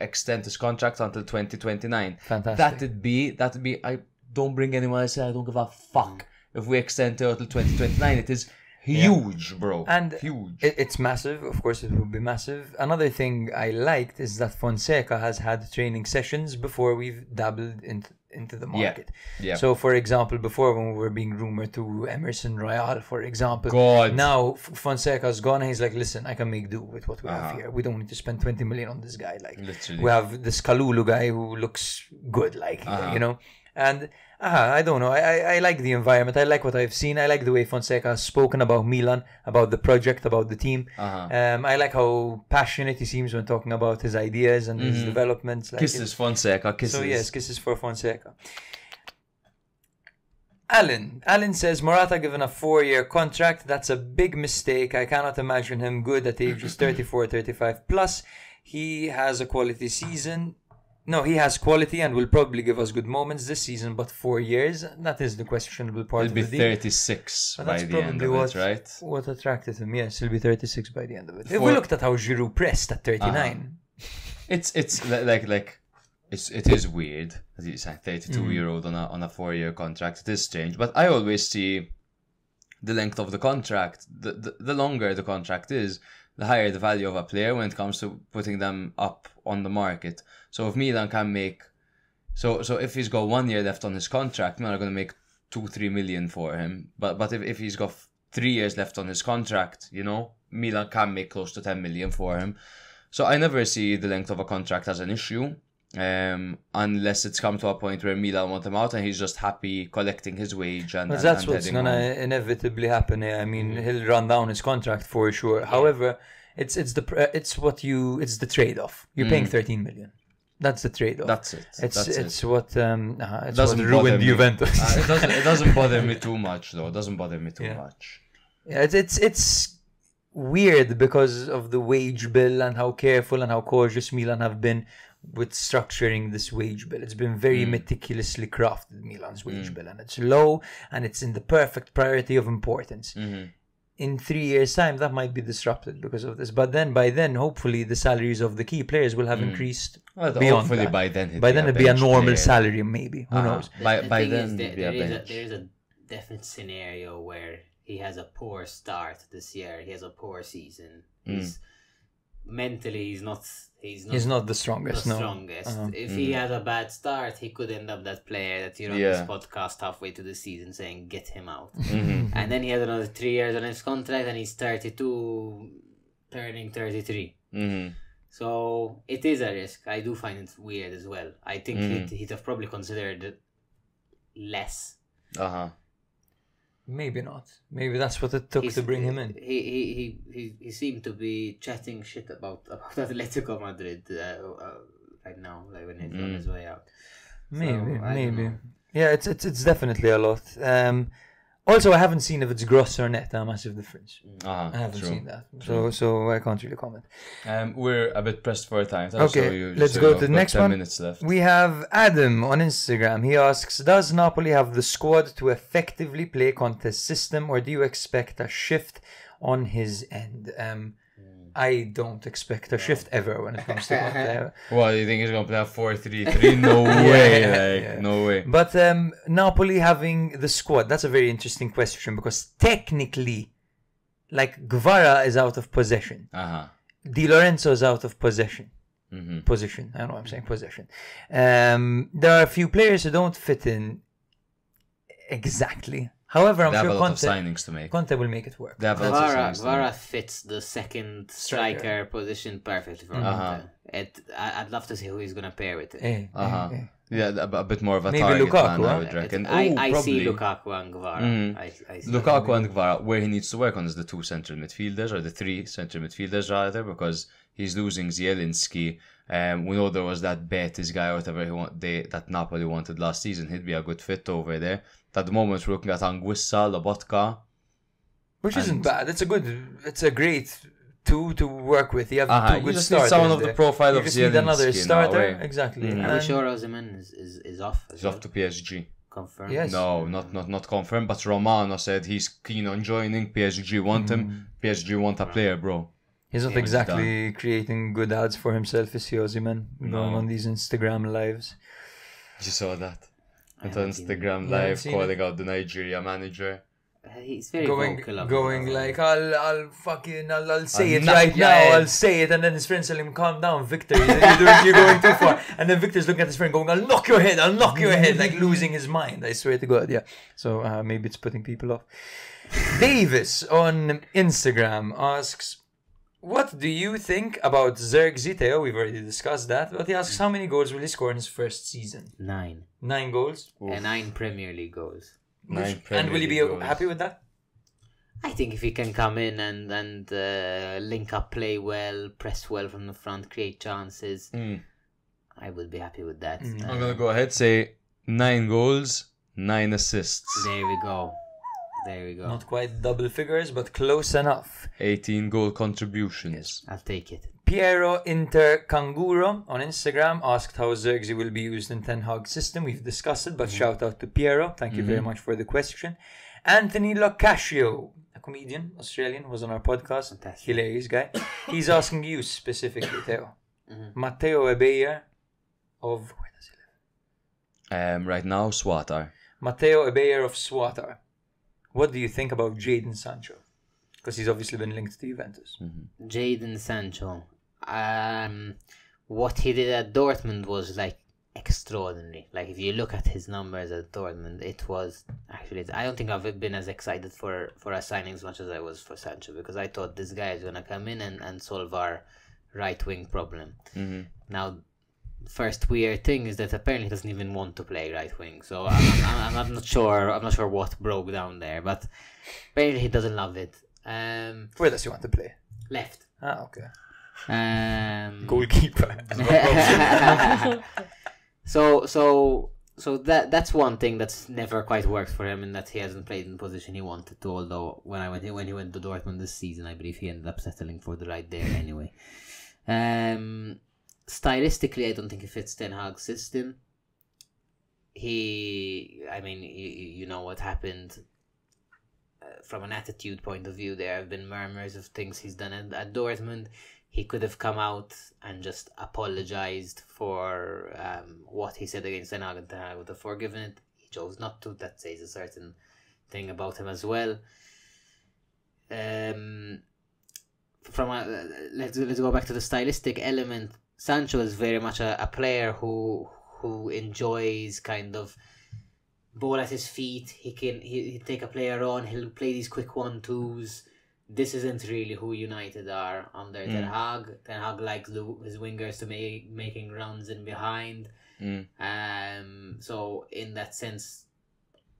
extend his contract until 2029. Fantastic. That'd be, I don't bring anyone else, I don't give a fuck. If we extend Theo till 2029, it is huge, bro. And huge. It's massive. Of course, it will be massive. Another thing I liked is that Fonseca has had training sessions before we've dabbled into the market. Yeah. So, for example, before when we were being rumored to Emerson Royal, for example, now Fonseca's gone and he's like, listen, I can make do with what we have here. We don't need to spend 20 million on this guy. Like, literally. We have this Kalulu guy who looks good, like, you know? And I don't know. I like the environment. I like what I've seen. I like the way Fonseca has spoken about Milan, about the project, about the team. I like how passionate he seems when talking about his ideas and his developments. Like, kisses, Fonseca. Kisses. So yes, kisses for Fonseca. Alan says, Morata given a 4-year contract. That's a big mistake. I cannot imagine him good at ages 34, 35 plus. He has a quality season. No, he has quality and will probably give us good moments this season, but 4 years, that is the questionable part of the deal. He'll be 36 by the end of it, right? What attracted him, yes, he'll be 36 by the end of it. If we looked at how Giroud pressed at 39. It is weird that he's a 32-year-old on a 4-year contract. It is strange, but I always see the length of the contract. The longer the contract is, the higher the value of a player when it comes to putting them up on the market. So if Milan can make, so if he's got 1 year left on his contract, Milan are going to make 2-3 million for him. But if he's got 3 years left on his contract, you know, Milan can make close to 10 million for him. So I never see the length of a contract as an issue, unless it's come to a point where Milan want him out and he's just happy collecting his wage. And that's what's going to inevitably happen. I mean, he'll run down his contract for sure. Yeah. However, it's the trade-off. You're paying 13 million. That's the trade-off. That's it. It's doesn't what ruined Juventus. It doesn't bother me too much, though. It doesn't bother me too much. Yeah, it's weird because of the wage bill and how careful and how cautious Milan have been with structuring this wage bill. It's been very meticulously crafted, Milan's wage bill, and it's low and it's in the perfect priority of importance. In 3 years' time, that might be disrupted because of this. But then, by then, hopefully, the salaries of the key players will have increased beyond that. By then, it'll be a normal salary, maybe. Who knows? There is a definite scenario where he has a poor start this year. He has a poor season. Mentally, he's not the strongest. If he has a bad start, he could end up that player that you're on this podcast halfway to the season saying, get him out. And then he has another 3 years on his contract, and he's 32, turning 33. So it is a risk. I do find it weird as well. I think he'd have probably considered less. Maybe not. Maybe that's what it took to bring him in. He seemed to be chatting shit about Atletico Madrid right now, like when he's on his way out. Maybe. Yeah, it's definitely a lot. Also, I haven't seen if it's gross or net, a massive difference. I haven't seen that, so I can't really comment. We're a bit pressed for time. Okay, let's go to the next one. We have Adam on Instagram. He asks, does Napoli have the squad to effectively play Conte's system, or do you expect a shift on his end? I don't expect a shift ever when it comes to Conte. Well, you think he's going to play 4-3-3? No way. No way. But Napoli having the squad, that's a very interesting question, because technically, like, Guevara is out of possession. Di Lorenzo is out of possession. Position. I don't know what I'm saying, possession. There are a few players who don't fit in exactly. However, I'm sure Conte will make it work. Guevara fits the second striker position perfectly for Conte. I'd love to see who he's going to pair with. Yeah, a bit more of a target man, I would reckon. I see Lukaku and Guevara. Lukaku and Guevara. Where he needs to work on is the two central midfielders, or the three central midfielders rather, because he's losing Zielinski. We know there was that Betis guy or whatever that Napoli wanted last season. He'd be a good fit over there. At the moment, we're looking at Anguissa, Lobotka, which isn't bad. It's a great two to work with. You have two good starters. Someone of the profile of Zielinski. You need another starter. Exactly. Are we sure Osimhen is off? He's off to PSG. Confirmed? Yes. No, not confirmed. But Romano said he's keen on joining. PSG want him. PSG want a player, bro. He's not exactly creating good ads for himself, is he, Osimhen? Going on these Instagram lives. You saw that. At Instagram live, calling out the Nigeria manager. He's very vocal. Going like, I'll say it right now. I'll say it, and then his friend telling him, calm down, Victor. You're going too far. And then Victor's looking at his friend, going, I'll knock your head. I'll knock your head. Like, losing his mind. I swear to God. Yeah. So maybe it's putting people off. Davis on Instagram asks, what do you think about Zergzi? We've already discussed that. But he asks, how many goals will he score in his first season? 9. 9 goals? Oof. And 9 Premier League goals. 9 Premier and will he be happy with that? I think if he can come in and link up, play well, press well from the front, create chances, I would be happy with that. I'm going to go ahead, say 9 goals, 9 assists. There we go. There we go. Not quite double figures, but close enough. 18 goal contributions. Yes, I'll take it. Piero Inter Canguro on Instagram asked how Zergzi will be used in Ten Hag's system. We've discussed it, but shout out to Piero. Thank you very much for the question. Anthony Locascio, a comedian, Australian, who was on our podcast. Fantastic. Hilarious guy. He's asking you specifically, Theo. Matteo Ebejer of... Where does he live? Right now, Swatar. Matteo Ebejer of Swatar. What do you think about Jadon Sancho? Because he's obviously been linked to Juventus. Jadon Sancho. What he did at Dortmund was, like, extraordinary. Like, if you look at his numbers at Dortmund, it was... Actually, I don't think I've been as excited for a signing as much as I was for Sancho, because I thought this guy is going to come in and solve our right-wing problem. Now... First weird thing is that apparently he doesn't even want to play right wing, so I'm not sure. I'm not sure what broke down there, but apparently he doesn't love it. Where does he want to play? Left. Okay. Goalkeeper. So that's one thing that's never quite worked for him, and that he hasn't played in the position he wanted to. Although when he went to Dortmund this season, I believe he ended up settling for the right there anyway. stylistically, I don't think it fits Ten Hag's system. You know what happened. From an attitude point of view, there have been murmurs of things he's done at Dortmund. He could have come out and just apologized for what he said against Ten Hag, and Ten Hag would have forgiven it. He chose not to. That says a certain thing about him as well. Let's go back to the stylistic element. Sancho is very much a player who enjoys kind of ball at his feet. He take a player on. He'll play these quick 1-2s. This isn't really who United are under Ten Hag. Ten Hag likes his wingers to making runs in behind. So in that sense,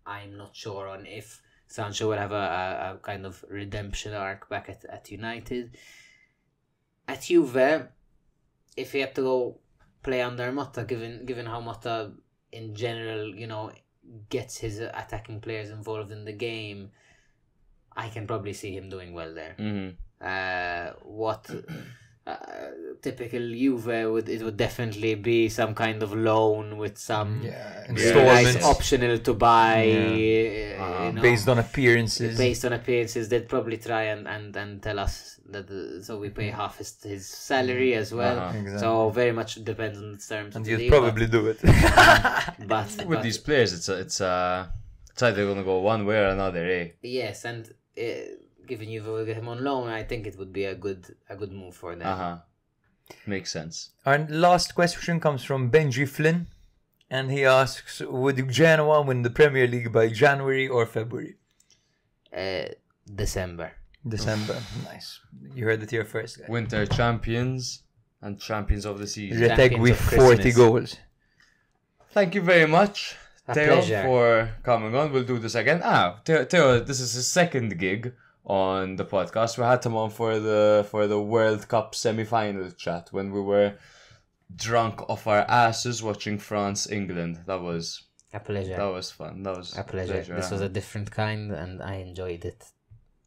I'm not sure on if Sancho will have a kind of redemption arc back at United. At Juve, if he had to go play under Motta, given how Motta in general, gets his attacking players involved in the game, I can probably see him doing well there. What typical Juve would definitely be some kind of loan with some nice optional to buy, based on appearances. They'd probably try and tell us that, so we pay half his salary as well. Exactly. So very much depends on the terms. And you'd probably do it. But these players, it's either going to go one way or another, eh? Yes, and given Juve will get him on loan, I think it would be a good move for them. Makes sense. Our last question comes from Benji Flynn, and he asks, would Genoa win the Premier League by January or February? December. Nice. You heard it here first, guys. Winter champions and champions of the season. Retegui with 40 goals. Thank you very much, Theo, for coming on. We'll do this again. Theo, this is his second gig on the podcast. We had him on for the World Cup semi-final chat when we were drunk off our asses watching France England. That was a pleasure. That was fun. That was a pleasure. This was a different kind, and I enjoyed it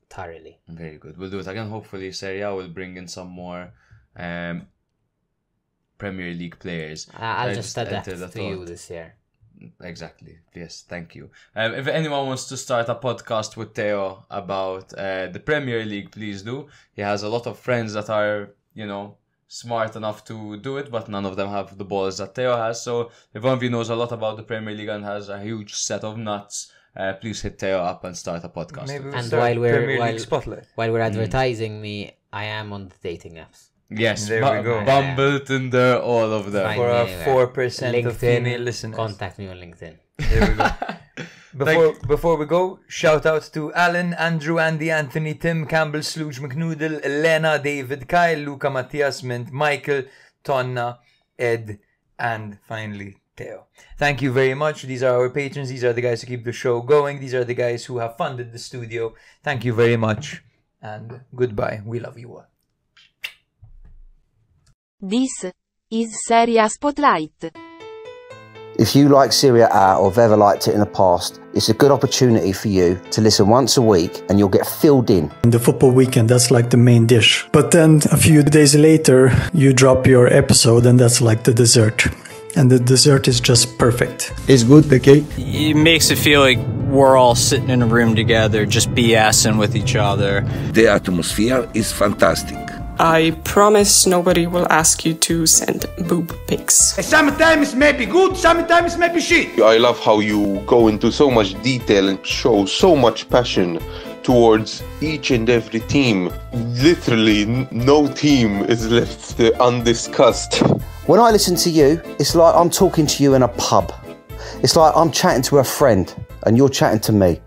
thoroughly. Very good. We'll do it again. Hopefully, Serie A will bring in some more Premier League players. I'll just adapt to you this year. Exactly. Yes, thank you. If anyone wants to start a podcast with Theo about the Premier League, please do. He has a lot of friends that are, smart enough to do it, but none of them have the balls that Theo has. So if one of you knows a lot about the Premier League and has a huge set of nuts, please hit Theo up and start a podcast. Maybe we'll start Premier League Spotlight. While we're advertising me, I am on the dating apps. Yes, there we go. Bumble, Tinder, all of them. For our 4% of female listeners. Contact me on LinkedIn. There we go. Before we go, shout out to Alan, Andrew, Andy, Anthony, Tim, Campbell, Sludge, McNoodle, Elena, David, Kyle, Luca, Matthias, Mint, Michael, Tonna, Ed, and finally Theo. Thank you very much. These are our patrons. These are the guys who keep the show going. These are the guys who have funded the studio. Thank you very much, and goodbye. We love you all. This is Serie A Spotlight. If you like Serie A or have ever liked it in the past, it's a good opportunity for you to listen once a week and you'll get filled in. The football weekend, that's like the main dish. But then a few days later, you drop your episode and that's like the dessert. And the dessert is just perfect. It's good, the cake. It makes it feel like we're all sitting in a room together, just BSing with each other. The atmosphere is fantastic. I promise nobody will ask you to send boob pics. Sometimes maybe good, sometimes maybe shit. I love how you go into so much detail and show so much passion towards each and every team. Literally no team is left undiscussed. When I listen to you, it's like I'm talking to you in a pub. It's like I'm chatting to a friend and you're chatting to me.